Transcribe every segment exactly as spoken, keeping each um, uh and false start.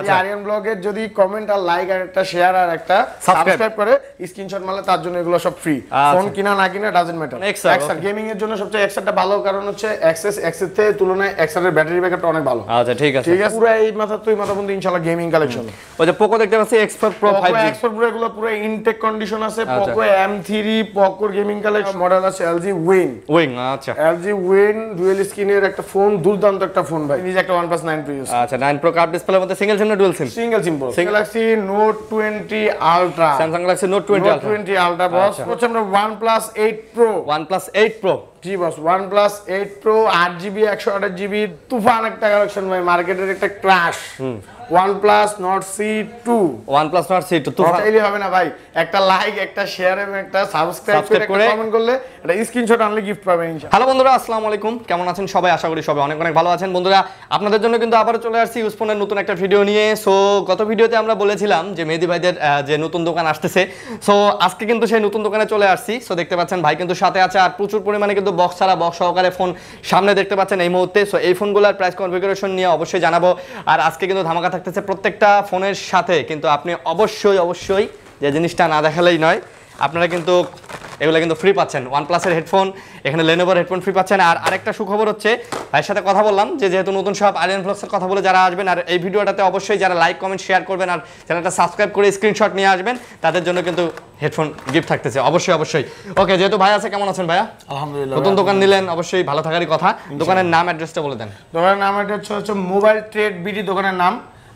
Aryan Blog এর যদি comment আর like আর একটা শেয়ার আর একটা সাবস্ক্রাইব করে স্ক্রিনশট মারলে তার জন্য এগুলো সব ফ্রি ফোন কিনা না কিনা ডাজন্ট ম্যাটার এক্সআর গেমিং এর জন্য সবচেয়ে এক্সআরটা ভালো কারণ হচ্ছে এক্সএস এক্সএস তে তুলনায় এক্সআর এর ব্যাটারি ব্যাকআপটা অনেক ভালো আচ্ছা ঠিক আছে ঠিক আছে পুরো এই মাথা তুই মাথা বন্ধু ইনশাআল্লাহ গেমিং কালেকশন ওই যে Poco দেখতে পাচ্ছি X four Pro five G X four Pro এগুলো পুরো ইনটেক কন্ডিশন আছে Poco M three Poco gaming collection model আছে এলজি Wing Wing আচ্ছা এলজি Wing ডুয়াল স্ক্রিনের একটা ফোন দুর্দান্ত একটা ফোন ভাই নিজে একটা OnePlus নাইন Pro আচ্ছা নাইন Pro কার্ভ ডিসপ্লে মধ্যে single Dual SIM. Single SIM bro. Galaxy Note twenty Ultra. Samsung Galaxy Note twenty Ultra. Note twenty Ultra boss. What's our OnePlus eight Pro? OnePlus eight Pro. Ji boss. OnePlus eight Pro eight G B one twenty-eight G B. Tufan ekta collection bhai. Market er ekta crash. OnePlus Nord C E two. OnePlus Nord C E two. Tufan. Eli hobe na bhai. Ekta like, ekta share, ekta subscribe kore, ekta comment korle, eta screenshot anle gift paben inshallah. Hello bondhura, assalamu alaikum. Kemon achen shobai? Asha kori shobai onek onek bhalo achen bondhura. Apnader jonno কিন্তু আবার চলে আসছি use ফোনের নতুন একটা video নিয়ে so গত ভিডিওতে আমরা বলেছিলাম যে মেহেদী ভাইদের যে নতুন দোকান আসছে সো আজকে কিন্তু সেই নতুন দোকানে চলে আসছি সো দেখতে পাচ্ছেন ভাই কিন্তু সাথে আছে আর প্রচুর পরিমাণে কিন্তু বক্স ছাড়া বক্স সহকারে ফোন সামনে দেখতে পাচ্ছেন এই মুহূর্তে সো এই ফোনগুলোর প্রাইস কনফিগারেশন নিয়ে অবশ্যই জানাবো আর আজকে কিন্তু ধামাকা থাকতেছে প্রত্যেকটা ফোনের সাথে কিন্তু আপনি অবশ্যই অবশ্যই যে জিনিসটা না দেখালেই নয় আপনারা কিন্তু এগুলা কিন্তু ফ্রি পাচ্ছেন OnePlus এর হেডফোন এখানে Lenovo হেডফোন ফ্রি পাচ্ছেন আর আরেকটা সুখবর হচ্ছে ভাইয়ের সাথে কথা বললাম যে যেহেতু নতুন সব Aryan Blog এর কথা বলে যারা আসবেন আর এই ভিডিওটাতে অবশ্যই যারা লাইক কমেন্ট শেয়ার করবেন আর চ্যানেলটা সাবস্ক্রাইব করে স্ক্রিনশট নিয়ে আসবেন তাদের জন্য কিন্তু হেডফোন গিফট থাকতেছে অবশ্যই অবশ্যই ওকে যেহেতু ভাই আছে কেমন আছেন ভাইয়া আলহামদুলিল্লাহ নতুন দোকান নিলেন অবশ্যই ভালো থাকারই কথা দোকানের নাম অ্যাড্রেসটা বলে দেন দোকানের নাম হচ্ছে মোবাইল ট্রেড বিডি দোকানের নাম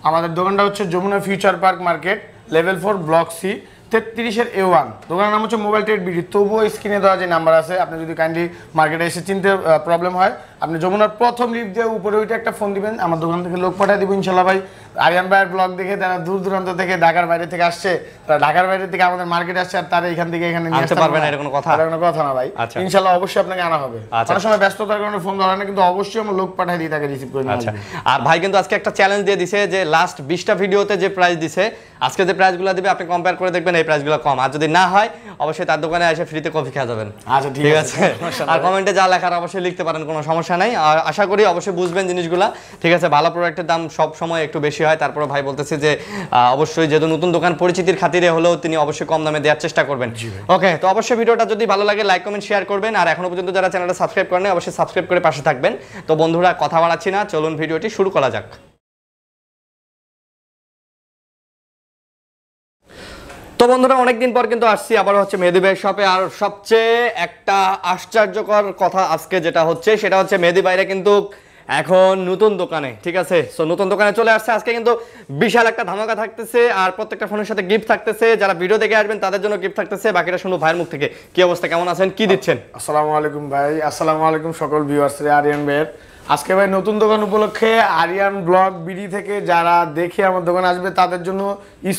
আমাদের দোকানটা হচ্ছে Jamuna future park market level four block C thirty-three এর A one দোকানের নাম হচ্ছে মোবাইল ট্রেড বিডি তোবো স্ক্রিনে দেওয়া যে নাম্বার আছে আপনি যদি কাইন্ডলি মার্কেটে এসে চিনতে প্রবলেম হয় আপনি যমুনার প্রথম লিফট দিয়ে উপরে ওইটা একটা ফোন দিবেন আমার দোকান থেকে লোক পাঠিয়ে দিব ইনশাআল্লাহ ভাই আরিয়ান ভাইয়ের ব্লগ দেখে যারা দূর দূরান্ত থেকে ঢাকার বাইরে থেকে আসছে তারা ঢাকার বাইরে থেকে আমাদের মার্কেটে আসছে আর তারা এখান থেকে এখানে নিয়ে আসতে পারবে না এরকম কথা এরকম কথা না ভাই ইনশাআল্লাহ অবশ্যই আপনাকে আনা হবে অনেক সময় ব্যস্ততার কারণে ফোন ধরে না কিন্তু অবশ্যই আমরা লোক পাঠিয়ে দিই তাকে রিসিভ করে নিয়ে আচ্ছা আর ভাই কিন্তু আজকে একটা চ্যালেঞ্জ দিয়ে দিয়েছে যে লাস্ট twenty টা ভিডিওতে যে প্রাইস দিয়েছে আজকে যে প্রাইসগুলো দিবে আপনি কম্পেয়ার করে দেখবেন এই প্রাইসগুলো কম আর যদি না হয় অবশ্যই তার দোকানে এসে ফ্রিতে কফি খেয়ে যাবেন আচ্ছা ঠিক আছে আর কমেন্টে যা লেখার অবশ্যই লিখতে পারেন কোনো সমস্যা নাই আর আশা করি অবশ্যই বুঝবেন জিনিসগুলো ঠিক আছে ভালো প্রোডাক্টের দাম সব সময় একটু বেশি হয় তারপর ভাই বলতেছে যে অবশ্যই যেহেতু নতুন দোকান পরিচিতির খাতিরে হলেও তিনি অবশ্যই কম দামে দেওয়ার চেষ্টা করবেন ওকে তো অবশ্যই ভিডিওটা যদি ভালো লাগে লাইক কমেন্ট শেয়ার করবেন আর এখনো পর্যন্ত যারা চ্যানেলটা সাবস্ক্রাইব করেননি অবশ্যই সাবস্ক্রাইব করে পাশে থাকবেন তো বন্ধুরা কথা বাড়াচ্ছি না চলুন ভিডিওটি শুরু করা যাক তো বন্ধুরা অনেকদিন পর কিন্তু আসছি আবার হচ্ছে মেহেদী ভাইয়ের শপে আর সবচেয়ে একটা আশ্চর্যকর কথা আজকে যেটা হচ্ছে সেটা হচ্ছে মেহেদী ভাইরা কিন্তু এখন নতুন দোকানে ঠিক আছে সো নতুন দোকানে চলে আসছে আজকে কিন্তু বিশাল একটা ধামাকা থাকতেছে আর প্রত্যেকটা ফোনের সাথে গিফট থাকতেছে যারা ভিডিও দেখে আসবেন তাদের জন্য গিফট থাকতেছে বাকিটা শুনুন ভাইয়ের মুখ থেকে কি অবস্থা কেমন আছেন কি দিচ্ছেন আসসালামু আলাইকুম ভাই আসসালামু আলাইকুম সকল ভিউয়ার্স রে আরিয়ান ভাইয়ের আজকে ভাই নতুন দোকান উপলক্ষে আরিয়ান ব্লগ বিডি থেকে যারা দেখে আমার দোকানে আসবে তাদের জন্য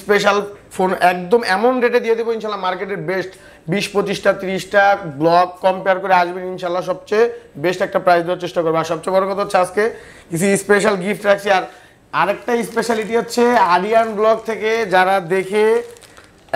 স্পেশাল ফোন একদম এমন রেটে দিয়ে দেবো ইনশাল্লাহ মার্কেটের বেস্ট বিশ পঁচিশটা ত্রিশটা ব্লগ কম্পেয়ার করে আসবেন ইনশাল্লাহ সবচেয়ে বেস্ট একটা প্রাইস দেওয়ার চেষ্টা করবো আর সবচেয়ে বড় কথা হচ্ছে আজকে কিছু স্পেশাল গিফট রাখছি আর আরেকটা স্পেশালিটি হচ্ছে আরিয়ান ব্লগ থেকে যারা দেখে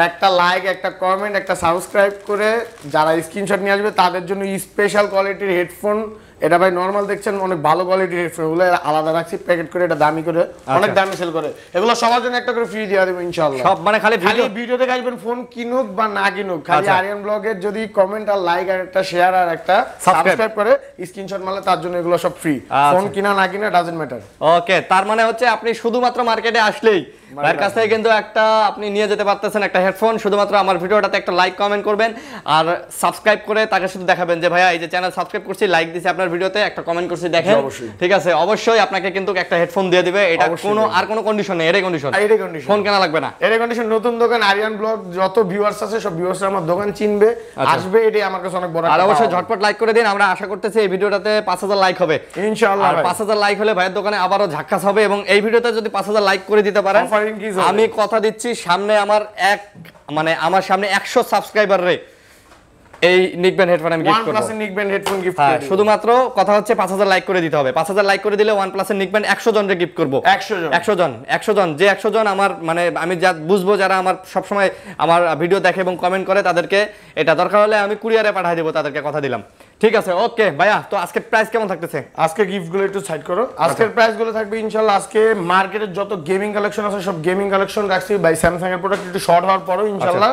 একটা লাইক একটা কমেন্ট একটা সাবস্ক্রাইব করে যারা স্ক্রিনশট নিয়ে আসবে তাদের জন্য স্পেশাল কোয়ালিটির হেডফোন এটা ভাই নরমাল দেখছেন অনেক ভালো কোয়ালিটির হেডফোন এগুলো আলাদা রাখছি প্যাকেট করে এটা দামি করে অনেক দামি সেল করে এগুলো সবার জন্য একটা করে ফ্রি দিয়ে দেবো ইনশাআল্লাহ সব মানে খালি খালি ভিডিওতে আসবেন ফোন কিনুক বা না কিনুক খালি আরিয়ান ব্লগের যদি কমেন্ট আর লাইক আর একটা শেয়ার আর একটা সাবস্ক্রাইব করে স্ক্রিনশট মারলে তার জন্য এগুলো সব ফ্রি ফোন কিনা না কিনা ডাজন্ট ম্যাটার ওকে তার মানে হচ্ছে আপনি শুধুমাত্র মার্কেটে আসলেই ভাইয়ের কাছ থেকে কিন্তু একটা আপনি নিয়ে যেতে পারতেছেন একটা হেডফোন শুধুমাত্র আমার ভিডিওটাতে একটা লাইক কমেন্ট করবেন আর সাবস্ক্রাইব করে তাকে শুধু দেখাবেন যে ভাইয়া এই যে চ্যানেল সাবস্ক্রাইব করছি লাইক দিছি আপনার ভিডিওতে একটা কমেন্ট করছি দেখেন ঠিক আছে অবশ্যই আপনাকে কিন্তু একটা হেডফোন দিয়ে দিবে এটা কোনো আর কোনো কন্ডিশন নেই এরই কন্ডিশন এরই কন্ডিশন ফোন কেনা লাগবে না এরই কন্ডিশন নতুন দোকান আরিয়ান ব্লগ যত ভিউয়ার্স আছে সব ভিউয়ার্স আমার দোকান চিনবে আসবে এটাই আমার কাছে অনেক বড় আর অবশ্যই ঝটপট লাইক করে দিন আমরা আশা করতেছি এই ভিডিওটাতে পাঁচ হাজার লাইক হবে ইনশাআল্লাহ আর পাঁচ হাজার লাইক হলে ভাইয়ের দোকানে আবারো ঝাক্কাস হবে এবং এই ভিডিওতে যদি পাঁচ হাজার লাইক করে দিতে পারেন আমি কথা দিচ্ছি সামনে আমার এক মানে আমার সামনে একশো সাবস্ক্রাইবার রে এই নিকবেন হেডফোন আমি গিফট করব OnePlus এর নিকবেন হেডফোন গিফট করব শুধুমাত্র কথা হচ্ছে পাঁচ হাজার লাইক করে দিতে হবে পাঁচ হাজার লাইক করে দিলে OnePlus এর নিকবেন একশো জনকে গিফট করব একশো জন একশো জন একশো জন যে একশো জন আমার মানে আমি যা বুঝবো যারা আমার সব সময় আমার ভিডিও দেখে এবং কমেন্ট করে তাদেরকে এটা দরকার হলে আমি কুরিয়ারে পাঠিয়ে দেব তাদেরকে কথা দিলাম ঠিক আছে ওকে ভাইয়া তো আজকে প্রাইস কেমন থাকতেছে আজকে গিফট গুলো একটু সাইড করো আজকের প্রাইস গুলো থাকবে ইনশাআল্লাহ আজকে মার্কেটের যত গেমিং কালেকশন আছে সব গেমিং কালেকশন রাখছি ভাই Samsung এর প্রোডাক্ট একটু শর্ট হওয়ার পরেও ইনশাআল্লাহ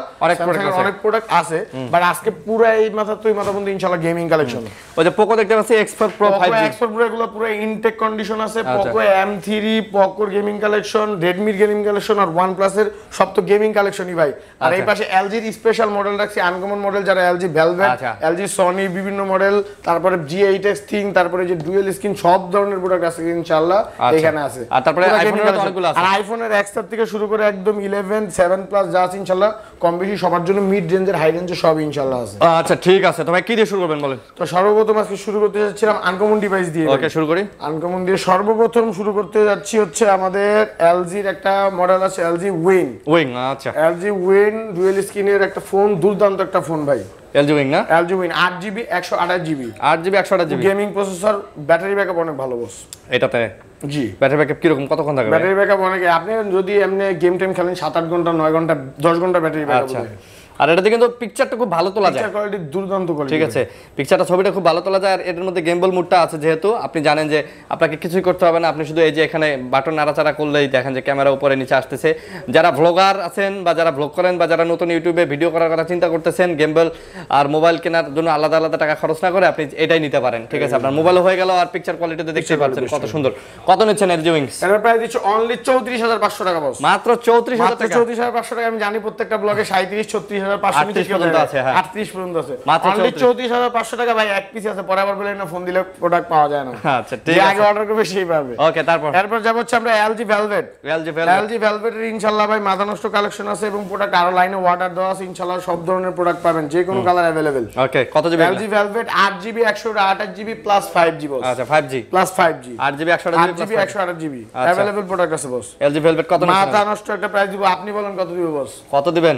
অনেক প্রোডাক্ট আছে বাট আজকে পুরো এই মাথা তুই মাথা বন্ধ ইনশাআল্লাহ গেমিং কালেকশন ওই যে Poco দেখতে পাচ্ছি X four Pro five G X four Pro গুলো পুরো ইনটেক কন্ডিশন আছে Poco M three Poco gaming collection Redmi gaming collection আর OnePlus এর সব তো গেমিং কালেকশনই ভাই আর এই পাশে এল জি এর স্পেশাল মডেল রাখছি আনকমন মডেল যারা L G Velvet L G Sony বিভিন্ন মডেল তারপরে জি এইট এক্স থিং তারপরে যে ডুয়াল স্ক্রিন সব ধরনের প্রোডাক্ট আছে ইনশাআল্লাহ এখানে আছে আর তারপরে আইফোনের অনেকগুলো আছে আর আইফোনের এক্স আর থেকে শুরু করে একদম ইলেভেন সেভেন প্লাস যা আছে ইনশাআল্লাহ কম বেশি সবার জন্য মিড রেঞ্জের হাই রেঞ্জের সব ইনশাআল্লাহ আছে আচ্ছা ঠিক আছে তো ভাই কি দিয়ে শুরু করবেন বলেন তো সর্বপ্রথম আজকে শুরু করতে যাচ্ছিলাম আনকমন ডিভাইস দিয়ে ওকে শুরু করি আনকমন দিয়ে সর্বপ্রথম শুরু করতে যাচ্ছি হচ্ছে আমাদের এল জি এর একটা মডেল আছে এল জি Wing Wing আচ্ছা এল জি Wing ডুয়াল স্ক্রিনের একটা ফোন দুর্দান্ত একটা ফোন ভাই এল জি Wing না L G Wing eight GB one twenty-eight GB eight GB one twenty-eight GB gaming processor battery backup অনেক ভালো বস এটাতে জি ব্যাটারি ব্যাকআপ কি রকম কতক্ষণ থাকে ব্যাটারি ব্যাকআপ অনেক আপনি যদি এমনি গেম টাইম খেলেন seven eight ঘন্টা নয় ঘন্টা দশ ঘন্টা ব্যাটারি ব্যাকআপ আছে আর এটাতে কিন্তু পিকচারটা খুব ভালো তোলা যায় পিকচার কোয়ালিটি দুর্দান্ত কোয়ালিটি ঠিক আছে পিকচারটা ছবিটা খুব ভালো তোলা যায় আর এর মধ্যে গেমবল মুডটা আছে যেহেতু আপনি জানেন যে আপনাকে কিছুই করতে হবে না আপনি শুধু এই যে এখানে বাটন নাড়াচাড়া করলেই দেখেন যে ক্যামেরা উপরে নিচে আসতেছে যারা ব্লগার আছেন বা যারা ব্লগ করেন বা যারা নতুন ইউটিউবে ভিডিও করার কথা চিন্তা করতেছেন গেমবল আর মোবাইল কেনার জন্য আলাদা আলাদা টাকা খরচ না করে আপনি এটাই নিতে পারেন ঠিক আছে আপনার মোবাইল হয়ে গেল আর পিকচার কোয়ালিটিতে দেখতে পাচ্ছেন কত সুন্দর কত নিচ্ছেন এর Wings এর প্রাইস হচ্ছে অনলি চৌত্রিশ হাজার পাঁচশো টাকা বস মাত্র চৌত্রিশ হাজার টাকা চৌত্রিশ হাজার পাঁচশো টাকা আমি জানি প্রত্যেকটা ব্লগে সাঁইত্রিশ ছত্রিশ আপনি বলেন কত দিব বস কত দিবেন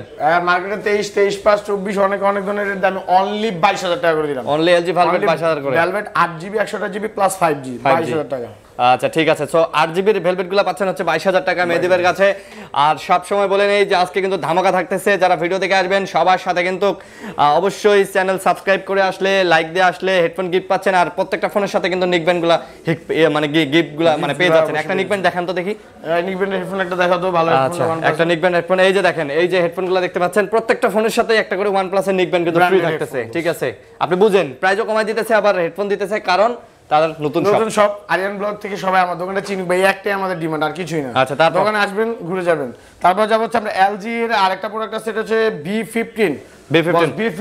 মার্কেটে twenty-eight twenty-five twenty-four অনেক অনেক ধরনের দামে অনলি বাইশ হাজার টাকা করে দিলাম অনলি এলজি Velvet বাইশ হাজার করে Velvet eight GB one twenty-eight GB plus five G বাইশ হাজার টাকা আচ্ছা ঠিক আছে সো eight জিবি এর Velvet গুলো পাচ্ছেন হচ্ছে বাইশ হাজার টাকা মেদিবের কাছে আর সব সময় বলেন এই যে আজকে কিন্তু ধামাকা থাকতেছে যারা ভিডিও দেখে আসবেন সবার সাথে কিন্তু অবশ্যই চ্যানেল সাবস্ক্রাইব করে আসলে লাইক দিয়ে আসলে হেডফোন গিফট পাচ্ছেন আর প্রত্যেকটা ফোনের সাথে কিন্তু নিকব্যান্ডগুলো মানে গিফটগুলো মানে পেয়ে যাচ্ছেন একটা নিকব্যান্ড দেখান তো দেখি নিকব্যান্ডের হেডফোন একটা দেখা দাও ভালো একটা নিকব্যান্ড হেডফোন এই যে দেখেন এই যে হেডফোনগুলো দেখতে পাচ্ছেন প্রত্যেকটা ফোনের সাথে একটা করে OnePlus এর নিকব্যান্ড কিন্তু ফ্রি থাকতেছে ঠিক আছে আপনি বুঝেন প্রাইসও কমায় দিতেছে আবার হেডফোন দিতেছে কারণ তাদের নতুন শপ নতুন শপ আরিয়ান ব্লগ থেকে সবাই আমাদের দোকানটা চিনি ভাই একটাই আমাদের ডিমান্ড আর কিছুই না আচ্ছা তার দোকানে আসবেন ঘুরে যাবেন তারপর যাব হচ্ছে আমরা এল জি এর আরেকটা প্রোডাক্ট আছে সেটা হচ্ছে B fifteen B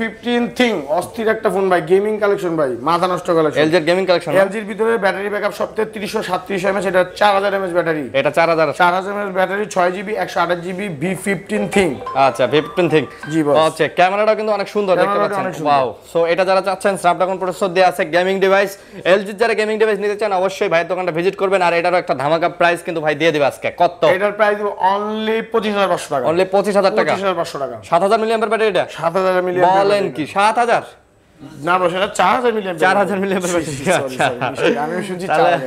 fifteen thing অস্থির একটা ফোন ভাই গেমিং কালেকশন ভাই মাথা নষ্ট কালেকশন এল জি এর গেমিং কালেকশন এল জি এর ভিতরে ব্যাটারি ব্যাকআপ সব তেত্রিশশো সাতত্রিশশো এমএএইচ এটা চার হাজার এমএএইচ ব্যাটারি এটা চার হাজার চার হাজার এমএএইচ ব্যাটারি ছয় জিবি একশো আঠাশ জিবি বি ফিফটিন থিং আচ্ছা B fifteen thing G boss আচ্ছা ক্যামেরাটা কিন্তু অনেক সুন্দর দেখতে পাচ্ছেন ওয়াও সো এটা যারা চাচ্ছেন Snapdragon প্রসেসর দেয়া আছে গেমিং ডিভাইস এল জি এর যারা গেমিং ডিভাইস নিতে চান অবশ্যই ভাই দোকানটা ভিজিট করবেন আর এটারও একটা ধামাকা প্রাইস কিন্তু ভাই দিয়ে দেব আজকে কত এটার প্রাইস অনলি পঁচিশ হাজার পাঁচশো টাকা অনলি পঁচিশ হাজার টাকা পঁচিশ হাজার পাঁচশো টাকা সাত হাজার মিলিঅ্যাম্পিয়ার ব্যাটারি এটা বলেন কি সাত হাজার না বস এটা চার হাজার মিলিঅ্যাম্পিয়ার চার হাজার মিলিঅ্যাম্পিয়ার ব্যাটারি আমি শুনছি চার হাজার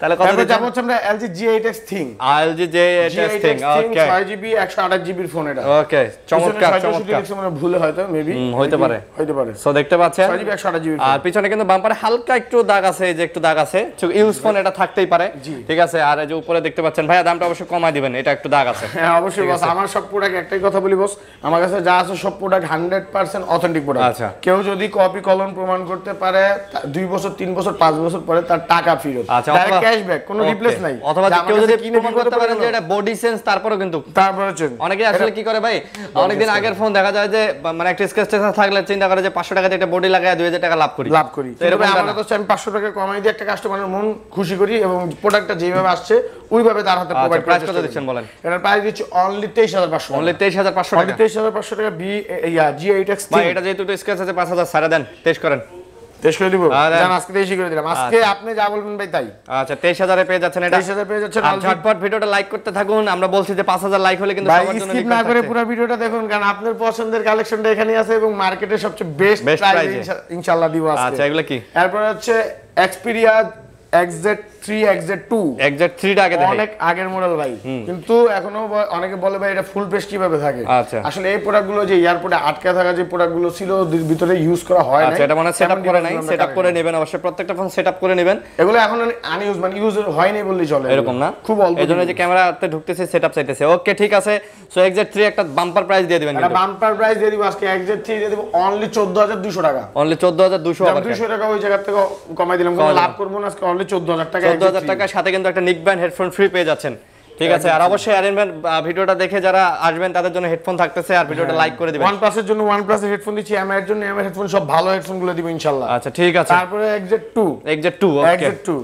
তাহলে কত দাম যাব হচ্ছে আমরা L G G eight X thing L G G eight X thing okay ছয় জিবি একশো আঠাশ জিবি এর ফোন এটা ওকে চমৎকার চমৎকার কিছু মানে ভুল হয়তো মেবি হতে পারে হতে পারে সো দেখতে পাচ্ছেন ছয় জিবি একশো আঠাশ জিবি আর পিছনে কিন্তু বাম্পারে হালকা একটু দাগ আছে এই যে একটু দাগ আছে ইউজ ফোন এটা থাকতেই পারে ঠিক আছে আর এই যে উপরে দেখতে পাচ্ছেন ভাই দামটা অবশ্যই কমায় দিবেন এটা একটু দাগ আছে হ্যাঁ অবশ্যই বস আমার সব প্রোডাক্ট একটাই কথা বলি বস আমার কাছে যা আছে সব প্রোডাক্ট একশো পার্সেন্ট অথেন্টিক প্রোডাক্ট আচ্ছা কেউ যদি কপি কলম প্রমাণ করতে পারে দুই বছর তিন বছর পাঁচ বছর পরে তার টাকা ফেরত ডাইরেক্ট ক্যাশব্যাক কোনো রিপ্লেস নাই অথবা কেউ যদি কিনে বিক্রি করতে পারেন যে এটা বডি সেন্স তারপরেও কিন্তু তারপরে অনেকে আসলে কি করে ভাই অনেক দিন আগের ফোন দেখা যায় যে মানে একটা স্ক্র্যাচ থাকলে চিন্তা করে যে পাঁচশো টাকা দিয়ে এটা বডি লাগায় দুই হাজার টাকা লাভ করি লাভ করি এরকম আমরা তো আমি পাঁচশো টাকা কমাই দিয়ে একটা কাস্টমারের মন খুশি করি এবং প্রোডাক্টটা যেভাবে আসছে ওইভাবে তার হাতে প্রোভাইড প্রাইস কত দিচ্ছেন বলেন এটার প্রাইস দিচ্ছি অনলি তেইশ হাজার পাঁচশো অনলি তেইশ হাজার পাঁচশো টাকা তেইশ হাজার পাঁচশো টাকা বি ইয়া জি এইট এক্স ভাই এটা যেহেতু তো স্ক্র্যাচ আছে পাঁচ হাজার সারা দেন টেস্ট করেন টেস্ট করে দিব জান আজকে তেইশ করে দিলাম আজকে আপনি যা বলবেন ভাই তাই আচ্ছা তেইশ হাজার এ পেয়ে যাচ্ছেন এটা তেইশ হাজার পেয়ে যাচ্ছেন ঝটপট ভিডিওটা লাইক করতে থাকুন আমরা বলছি যে পাঁচ হাজার লাইক হলে কিন্তু সবার জন্য স্কিপ না করে পুরো ভিডিওটা দেখুন কারণ আপনার পছন্দের কালেকশনটা এখানেই আছে এবং মার্কেটে সবচেয়ে বেস্ট প্রাইস ইনশাআল্লাহ দিব আজকে আচ্ছা এগুলা কি এরপর হচ্ছে Xperia X Z three three X Z two X Z three টা আগে থাকে, অনেক আগের মডেল ভাই, কিন্তু এখনো অনেকে বলে ভাই এটা ফুল প্রেস কিভাবে থাকে। আসলে এই প্রোডাক্টগুলো যে এয়ারপোর্টে আটকে থাকা যে প্রোডাক্টগুলো ছিল ভিতরে ইউজ করা হয় না, এটা মানে সেটআপ করে নাই, সেটআপ করে নেবেন অবশ্যই, প্রত্যেকটা ফোন সেটআপ করে নেবেন। এগুলো এখন আনইউজ মানে ইউজ হয় নাই বললেই চলে, এরকম না, খুব অল্প। এজন্য যে ক্যামেরাতে ঢুকতেছে সেটআপ চাইতেছে। ওকে ঠিক আছে, সো এক্স জেড থ্রি একটা বাম্পার প্রাইস দিয়ে দিবেন, এটা বাম্পার প্রাইস দিয়ে দিব আজকে এক্স জেড থ্রি দিয়ে দিব অনলি চোদ্দ হাজার দুইশো টাকা, অনলি চোদ্দ হাজার দুইশো টাকা, দুইশো টাকা ওই জায়গা থেকে কমাই দিলাম, কোনো লাভ করব না আজকে, অনলি চোদ্দ হাজার টাকা চোদ্দ হাজার টাকা সাথে কিন্তু একটা নিক ব্যান্ড হেডফোন ফ্রি পেয়ে যাচ্ছেন। ঠিক আছে, আর অবশ্যই অ্যারেঞ্জমেন্ট ভিডিওটা দেখে যারা আসবেন তাদের জন্য হেডফোন থাকতেছে, আর ভিডিওটা লাইক করে দিবেন। OnePlus এর জন্য OnePlus এর হেডফোন দিচ্ছি, এমআই এর জন্য এমআই হেডফোন, সব ভালো হেডফোন গুলো দিব ইনশাআল্লাহ। আচ্ছা ঠিক আছে, তারপরে X Z two X Z two okay X Z two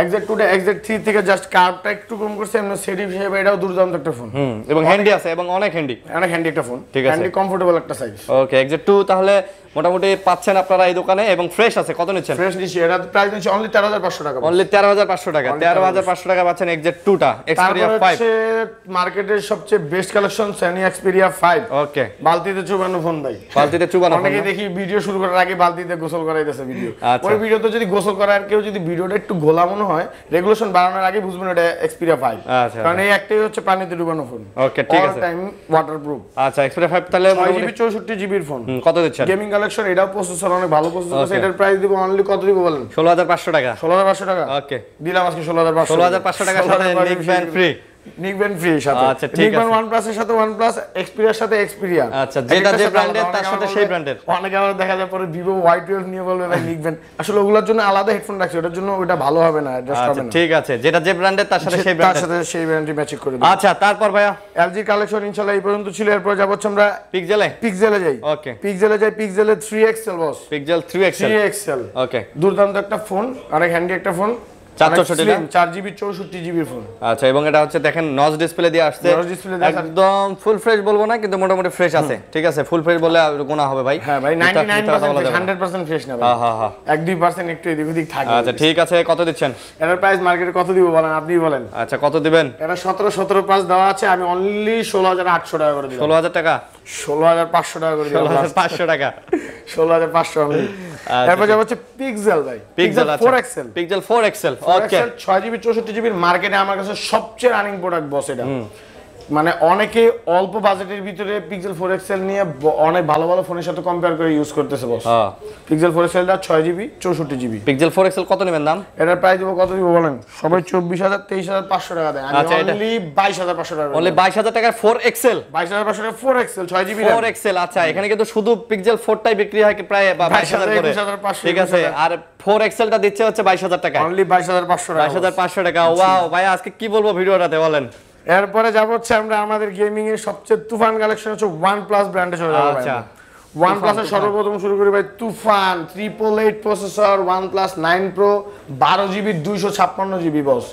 X Z two টা এক্স জেড থ্রি থেকে জাস্ট কার্ভটা একটু কম করছে, এমন সেটিং হিসেবে এটাও দুর্দান্ত একটা ফোন, এবং হ্যান্ডি আছে, এবং অনেক হ্যান্ডি, অনেক হ্যান্ডি একটা ফোন, হ্যান্ডি কমফোর্টেবল একটা size. Okay X Z two তাহলে মোটামুটি পাচ্ছেন আপনারা এই দোকানে, এবং ফ্রেশ আছে। কত নিচ্ছেন? ফ্রেশ নিচ্ছি, এটা প্রাইস নিচ্ছি অনলি তেরো হাজার পাঁচশো টাকা, অনলি তেরো হাজার পাঁচশো টাকা, তেরো হাজার পাঁচশো টাকা পাচ্ছেন এক্স জেড টু টা। Xperia ফাইভ মার্কেটের সবচেয়ে best collection Sony Xperia five. Okay বালতিতে চুবানো ফোন ভাই, বালতিতে চুবানো, অনেকে দেখি ভিডিও শুরু করার আগে বালতিতে গোসল করাইতেছে ভিডিও, ওই ভিডিওতে যদি গোসল করার কেউ যদি ভিডিওটা একটু ঘোলা মনে হয়, রেগুলেশন বাড়ানোর আগে বুঝবেন এটা Xperia ফাইভ, কারণ এই একটাই হচ্ছে পানিতে ডুবানো ফোন। ওকে ঠিক আছে, টাইম ওয়াটারপ্রুফ। আচ্ছা Xperia ফাইভ তাহলে চৌষট্টি জিবি এর ফোন, কত দিচ্ছেন? গেমিং কালেকশন, এটাও প্রসেসর অনেক ভালো প্রসেসর আছে, এটার প্রাইস দিব অনলি কত দিব বলেন? ষোলো হাজার পাঁচশো টাকা, ষোলো হাজার পাঁচশো টাকা। ওকে দিলাম আজকে ষোলো হাজার পাঁচশো, ষোলো হাজার পাঁচশো টাকা সাথে neckband free, neckband free সাথে। আচ্ছা ঠিক আছে, OnePlus এর সাথে OnePlus, Xperia এর সাথে Xperia, আচ্ছা যেটা যে ব্র্যান্ডের তার সাথে সেই ব্র্যান্ডের। অনেকে আবার দেখা যায় পরে Vivo ওয়াই টুয়েলভ নিয়ে বলবে ভাই নিক ব্যান্ড, আসলে ওগুলোর জন্য আলাদা হেডফোন রাখছি, ওটার জন্য ওটা ভালো হবে না, অ্যাডজাস্ট হবে না। ঠিক আছে, যেটা যে ব্র্যান্ডের তার সাথে সেই ব্র্যান্ডের, তার সাথে সেই ব্র্যান্ডই ম্যাচিং করে দিই। আচ্ছা তারপর ভাইয়া এল জি কালেকশন ইনশাআল্লাহ এই পর্যন্ত ছিল, এরপর যাব হচ্ছে আমরা পিক্সেলে, পিক্সেলে যাই। ওকে পিক্সেলে যাই, পিক্সেলে three X L boss, Pixel three X L okay দুর্দান্ত একটা ফোন, অনেক হ্যান্ডি একটা ফোন, চার জিবি চৌষট্টি জিবি এর ফোন। আচ্ছা, এবং এটা হচ্ছে দেখেন নচ ডিসপ্লে দিয়ে আসছে, নচ ডিসপ্লে একদম ফুল ফ্রেশ বলবো না, কিন্তু মোটামুটি ফ্রেশ আছে। ঠিক আছে, ফুল ফ্রেশ বললে গোনা হবে ভাই, হ্যাঁ ভাই নিরানব্বই পার্সেন্ট একশো পার্সেন্ট ফ্রেশ না ভাই, হ্যাঁ হ্যাঁ এক দুই পার্সেন্ট একটু এদিক ওদিক থাকে। আচ্ছা ঠিক আছে, কত দিচ্ছেন এটার প্রাইস? মার্কেটে কত দিব বলেন, আপনিই বলেন। আচ্ছা কত দিবেন? এটা সতেরো সতেরো পাঁচ দেওয়া আছে, আমি অনলি ষোলো হাজার আটশো টাকা করে দিলাম। ষোলো হাজার টাকা, ষোলো হাজার পাঁচশো টাকা করে দিলাম, ষোলো হাজার পাঁচশো টাকা, ষোলো হাজার পাঁচশো আমি। তারপর যাব হচ্ছে পিক্সেল ভাই, Pixel four X L, Pixel four X L okay ছয় জিবি চৌষট্টি জিবি এর মার্কেটে আমার কাছে সবচেয়ে রানিং প্রোডাক্ট বস এটা। মানে অনেকে অল্প বাজেটের ভিতরে পিক্সেল ফোর এক্স এল নিয়ে অনেক ভালো ভালো ফোনের সাথে কম্পেয়ার করে ইউজ করতেছে boss. Pixel four X L টা ছয় জিবি চৌষট্টি GB, Pixel four X L কত নেবেন দাম? এটার প্রাইস দেব কত দিব বলেন? সবাই চব্বিশ হাজার তেইশ হাজার পাঁচশো টাকা দেন, আমি অনলি বাইশ হাজার পাঁচশো টাকা, অনলি বাইশ হাজার টাকার ফোর এক্স এল, বাইশ হাজার পাঁচশো টাকা ফোর এক্স এল ছয় জিবি ফোর এক্স এল। আচ্ছা এখানে কিন্তু শুধু পিক্সেল ফোর টাই বিক্রি হয় প্রায় বাইশ হাজার করে, ঠিক আছে, আর ফোর এক্স এল টা দিচ্ছে হচ্ছে বাইশ হাজার টাকা, অনলি বাইশ হাজার পাঁচশো টাকা, বাইশ হাজার পাঁচশো টাকা। ওয়াও ভাই আজকে কি বলবো ভিডিওটাতে বলেন। এরপরে যাব হচ্ছে আমরা আমাদের গেমিং এর সবচেয়ে তুফান কালেকশন হচ্ছে OnePlus ব্র্যান্ডে চলে যাব। আচ্ছা OnePlus এর সর্বপ্রথম শুরু করি ভাই তুফান আট আট আট প্রসেসর OnePlus নাইন Pro বারো জিবি দুইশো ছাপ্পান্ন জিবি বস।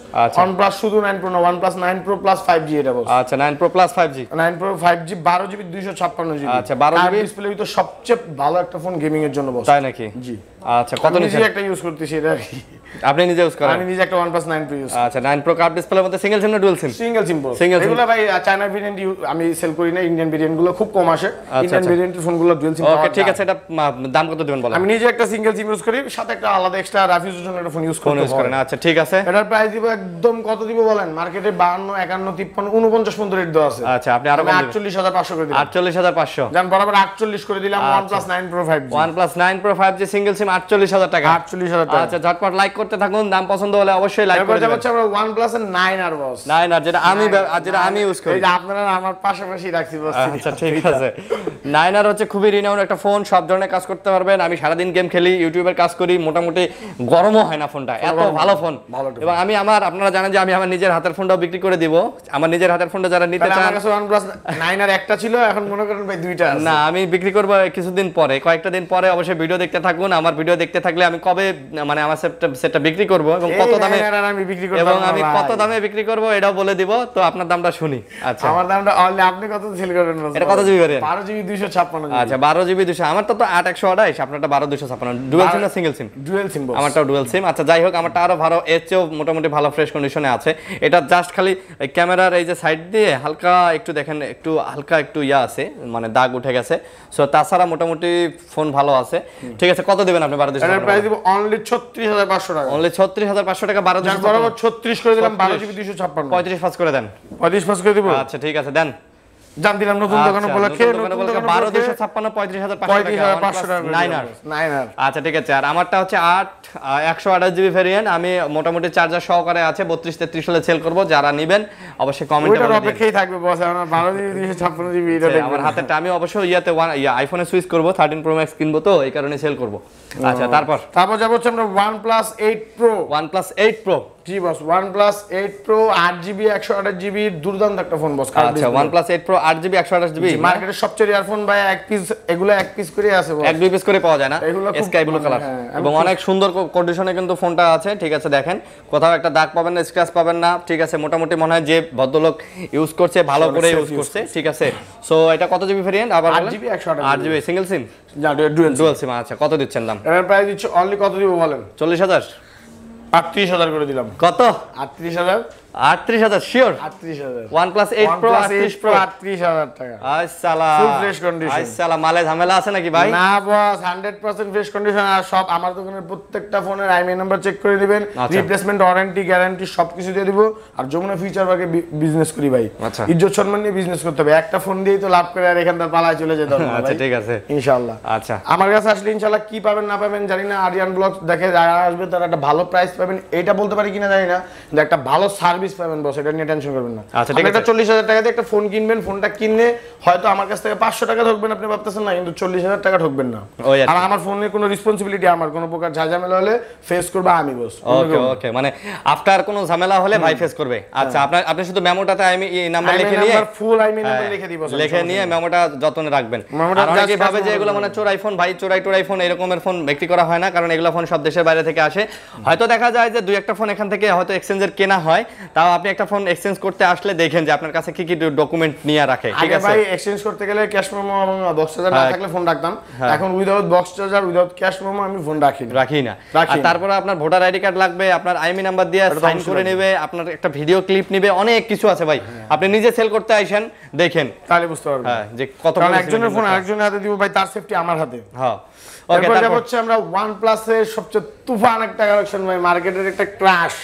OnePlus শুধু নাইন Pro না, OnePlus nine Pro Plus five G এটা বস। আচ্ছা nine Pro Plus five G, nine Pro five G বারো জিবি দুইশো ছাপ্পান্ন জিবি। আচ্ছা বারো জিবি ডিসপ্লে তো সবচেয়ে ভালো একটা ফোন গেমিং এর জন্য বস, তাই নাকি? জি। আচ্ছা কত নিচে একটা ইউজ করতেছি এটা আপনি নিজে ইউজ করেন? আমি নিজে একটা OnePlus নাইন Pro ইউজ। আচ্ছা নাইন Pro কার্ভ ডিসপ্লের মধ্যে সিঙ্গেল সিম না ডুয়াল সিম? সিঙ্গেল সিম বস। এগুলো ভাই চায়না ভেরিয়েন্ট আমি সেল করি না, ইন্ডিয়ান ভেরিয়েন্ট গুলো খুব কম আসে, ইন্ডিয়ান ভেরিয়েন্ট ফোনগুলো ডুয়াল সিম। ওকে ঠিক আছে, এটা দাম কত দিবেন বলেন? আমি নিজে একটা সিঙ্গেল সিম ইউজ করি, সাথে একটা আলাদা এক্সট্রা রাফিজের জন্য একটা ফোন ইউজ করেন। আচ্ছা ঠিক আছে, এটার প্রাইস দিব একদম কত দিব বলেন? মার্কেটে বাহান্ন একান্ন তিপ্পান্ন ঊনপঞ্চাশ পর্যন্ত রেট দেওয়া আছে। আচ্ছা আপনি আরো আটচল্লিশ হাজার পাঁচশো করে দিলাম, আটচল্লিশ হাজার পাঁচশো জান বরাবর আটচল্লিশ করে দিলাম। OnePlus nine Pro five G, OnePlus nine Pro five G single SIM আটচল্লিশ হাজার টাকা, আটচল্লিশ হাজার টাকা। আচ্ছা ঝটপট লাইক করতে থাকুন, দাম পছন্দ হলে অবশ্যই লাইক করে দেবেন। আমরা OnePlus এর নাইন আর বস, নাইন আর যেটা আমি যেটা আমি ইউজ করি, এটা আপনারা আমার পাশাপাশি রাখছি বস। আচ্ছা ঠিক আছে, নাইন আর হচ্ছে খুবই রিনাউন্ড একটা ফোন, সব ধরনের কাজ করতে পারবেন। আমি সারা দিন গেম খেলি, ইউটিউবের কাজ করি, মোটামুটি গরমও হয় না ফোনটা, এত ভালো ফোন। এবং আমি আমার আপনারা জানেন যে আমি আমার নিজের হাতের ফোনটাও বিক্রি করে দিব, আমার নিজের হাতের ফোনটা যারা নিতে চান। আমার কাছে OnePlus নাইন আর একটা ছিল, এখন মনে করেন ভাই দুইটা আছে। না আমি বিক্রি করব কিছুদিন পরে, কয়েকটা দিন পরে, অবশ্যই ভিডিও দেখতে থাকুন। আমার ভিডিও দেখতে থাকলে আমি কবে মানে আমার সেটটা বিক্রি করব এবং কত দামে আমি বিক্রি করব, এবং আমি কত দামে বিক্রি করব এটাও বলে দিব। তো আপনার দামটা শুনি। আচ্ছা আমার দামটা অনলি আপনি কত সেল করবেন? এটা কত জিবি করেন? বারো জিবি দুইশো ছাপ্পান্ন জিবি। আচ্ছা বারো জিবি দুইশো, আমার তো আট একশো আঠাশ, আপনারটা বারো দুইশো ছাপ্পান্ন। ডুয়াল সিম না সিঙ্গেল সিম? ডুয়াল সিম বস। আমারটাও ডুয়াল সিম। আচ্ছা যাই হোক, আমারটা আরো ভালো, এর চেয়েও মোটামুটি ভালো ফ্রেশ কন্ডিশনে আছে। এটা জাস্ট খালি ক্যামেরার এই যে সাইড দিয়ে হালকা একটু দেখেন, একটু হালকা একটু ইয়া আছে, মানে দাগ উঠে গেছে। সো তাছাড়া মোটামুটি ফোন ভালো আছে। ঠিক আছে, কত দেবেন? আপনি বারো হাজার এর প্রাইস দিব অনলি ছত্রিশ হাজার পাঁচশো টাকা, অনলি ছত্রিশ হাজার পাঁচশো টাকা। বারো হাজার বরাবর ছত্রিশ করে দিলাম, বারো জিবি দুইশো ছাপ্পান্ন পঁয়ত্রিশ পাস করে দেন, পঁয়ত্রিশ পাস করে দিব। আচ্ছা ঠিক আছে দেন, জান দিলাম নতুন দোকানে বলা খেয়ে বারো দুইশো ছাপ্পান্ন পঁয়ত্রিশ হাজার পাঁচশো টাকা নয় আর। আচ্ছা ঠিক আছে, আর আমারটা হচ্ছে আট একশো আঠাশ জিবি ভেরিয়েন্ট, আমি মোটামুটি চার্জার সহকারে আছে বত্রিশ তেত্রিশ হলে সেল করব, যারা নেবেন অবশ্যই কমেন্টে বলবেন। এটা অপেক্ষাই থাকবে বস, আমরা বারো জিবি দুইশো ছাপ্পান্ন জিবি এটা দেখব। আমার হাতেটা আমি অবশ্যই ইয়াতে আইফোনে সুইচ করব, থার্টিন প্রো ম্যাক্স কিনবো তো এই কারণে সেল করব। আচ্ছা তারপর তারপর যাব হচ্ছে আমরা OnePlus eight Pro. OnePlus eight Pro G boss, OnePlus eight Pro আট জিবি একশো আঠাশ জিবি দুর্দান্ত একটা ফোন বস। আচ্ছা ওয়ানপ্লাস এইট প্রো আট জিবি একশো আঠাশ জিবি মার্কেটে সবচেয়ে রেয়ার ফোন ভাই, এক পিস এগুলো এক পিস করে আছে বস, এক দুই পিস করে পাওয়া যায় না। স্কাই ব্লু কালার এবং অনেক সুন্দর কন্ডিশনে কিন্তু ফোনটা আছে। ঠিক আছে দেখেন, কোথাও একটা দাগ পাবেন না, স্ক্র্যাচ পাবেন না। ঠিক আছে মোটামুটি মনে হয় যে ভদ্রলোক ইউজ করছে ভালো করে ইউজ করছে। ঠিক আছে, সো এটা কত জিবি ভেরিয়েন্ট? আবার আট জিবি একশো আঠাশ জিবি সিঙ্গেল সিম না ডুয়াল সিম। আচ্ছা কত দিচ্ছেন দাম? এর প্রাইস দিচ্ছি অনলি কত দিব বলেন? চল্লিশ হাজার আটত্রিশ হাজার করে দিলাম। কত? আটত্রিশ হাজার আটত্রিশ হাজার শিওর? আটত্রিশ হাজার ওয়ানপ্লাস এইট প্রো আটত্রিশ প্রো আটত্রিশ হাজার টাকা। আইসালা ফুল ফ্রেশ কন্ডিশন, আইসালা মালে ঝামেলা আছে নাকি ভাই? না বস, একশো পার্সেন্ট ফ্রেশ কন্ডিশন। আর সব আমার দোকানের প্রত্যেকটা ফোনের আইএমই নাম্বার চেক করে দিবেন, রিপ্লেসমেন্ট ওয়ারেন্টি গ্যারান্টি সবকিছু দিয়ে দিব। আর যমুনা ফিউচার পার্কে বিজনেস করি ভাই, ইজ্জত সম্মান নিয়ে বিজনেস করতে হবে। একটা ফোন দিয়েই তো লাভ করে আর এখান থেকে পালায় চলে যেতে হবে। আচ্ছা ঠিক আছে ইনশাআল্লাহ। আচ্ছা আমার কাছে আসলে ইনশাআল্লাহ কি পাবেন না পাবেন জানি না, আরিয়ান ব্লগ দেখে যারা আসবে তারা একটা ভালো প্রাইস পাবেন এটা বলতে পারি কিনা জানি না, কিন্তু একটা ভালো সার্ভিস পাবেন বস, এটা নিয়ে টেনশন করবেন না। আচ্ছা ঠিক আছে, চল্লিশ হাজার টাকা দিয়ে একটা ফোন কিনবেন, ফোনটা কিনলে হয়তো আমার কাছ থেকে পাঁচশো টাকা ঠকবেন আপনি ভাবতেছেন না, কিন্তু চল্লিশ হাজার টাকা ঠকবেন না। আর আমার ফোনের কোনো রেসপন্সিবিলিটি, আমার কোনো প্রকার ঝামেলা হলে ফেস করব আমি বস। ওকে ওকে, মানে আফটার কোনো ঝামেলা হলে ভাই ফেস করবে। আচ্ছা আপনি আপনি শুধু মেমোটাতে আমি এই নাম্বার লিখে নিয়ে নাম্বার ফুল আইএমই নাম্বার লিখে দিব, লিখে নিয়ে মেমোটা যতনে রাখবেন। আর অনেকে ভাবে যে এগুলো মানে চোরাই ফোন, ভাই চোরাই চোরাই ফোন এরকমের ফোন বিক্রি করা হয় না, কারণ এগুলো ফোন সব দেশের বাইরে থেকে আসে। হয়তো দেখা যায় যে দুই একটা ফোন এখান থেকে হয়তো এক্সচেঞ্জের কেনা হয়, তাও আপনি একটা ফোন এক্সচেঞ্জ করতে আসলে দেখেন যে আপনার কাছে কি কি ডকুমেন্ট নিয়ে রাখে। ঠিক আছে ভাই, এক্সচেঞ্জ করতে গেলে ক্যাশ মেমো এবং বক্স চার্জার না থাকলে ফোন রাখতাম, এখন without box charger without cash memo আমি ফোন রাখি রাখি না। আর তারপরে আপনার ভোটার আইডি কার্ড লাগবে, আপনার আইএমই নাম্বার দিয়ে সাইন করে নেবে, আপনার একটা ভিডিও ক্লিপ নেবে, অনেক কিছু আছে ভাই। আপনি নিজে সেল করতে আইছেন দেখেন তাহলে বুঝতে পারবেন যে কত। একজনের ফোন আরেকজনের হাতে দিব ভাই, তার সেফটি আমার হাতে। হ্যাঁ ওকে, তারপর হচ্ছে আমরা OnePlus এর সবচেয়ে তুফান একটা কালেকশন ভাই, মার্কেটের একটা crush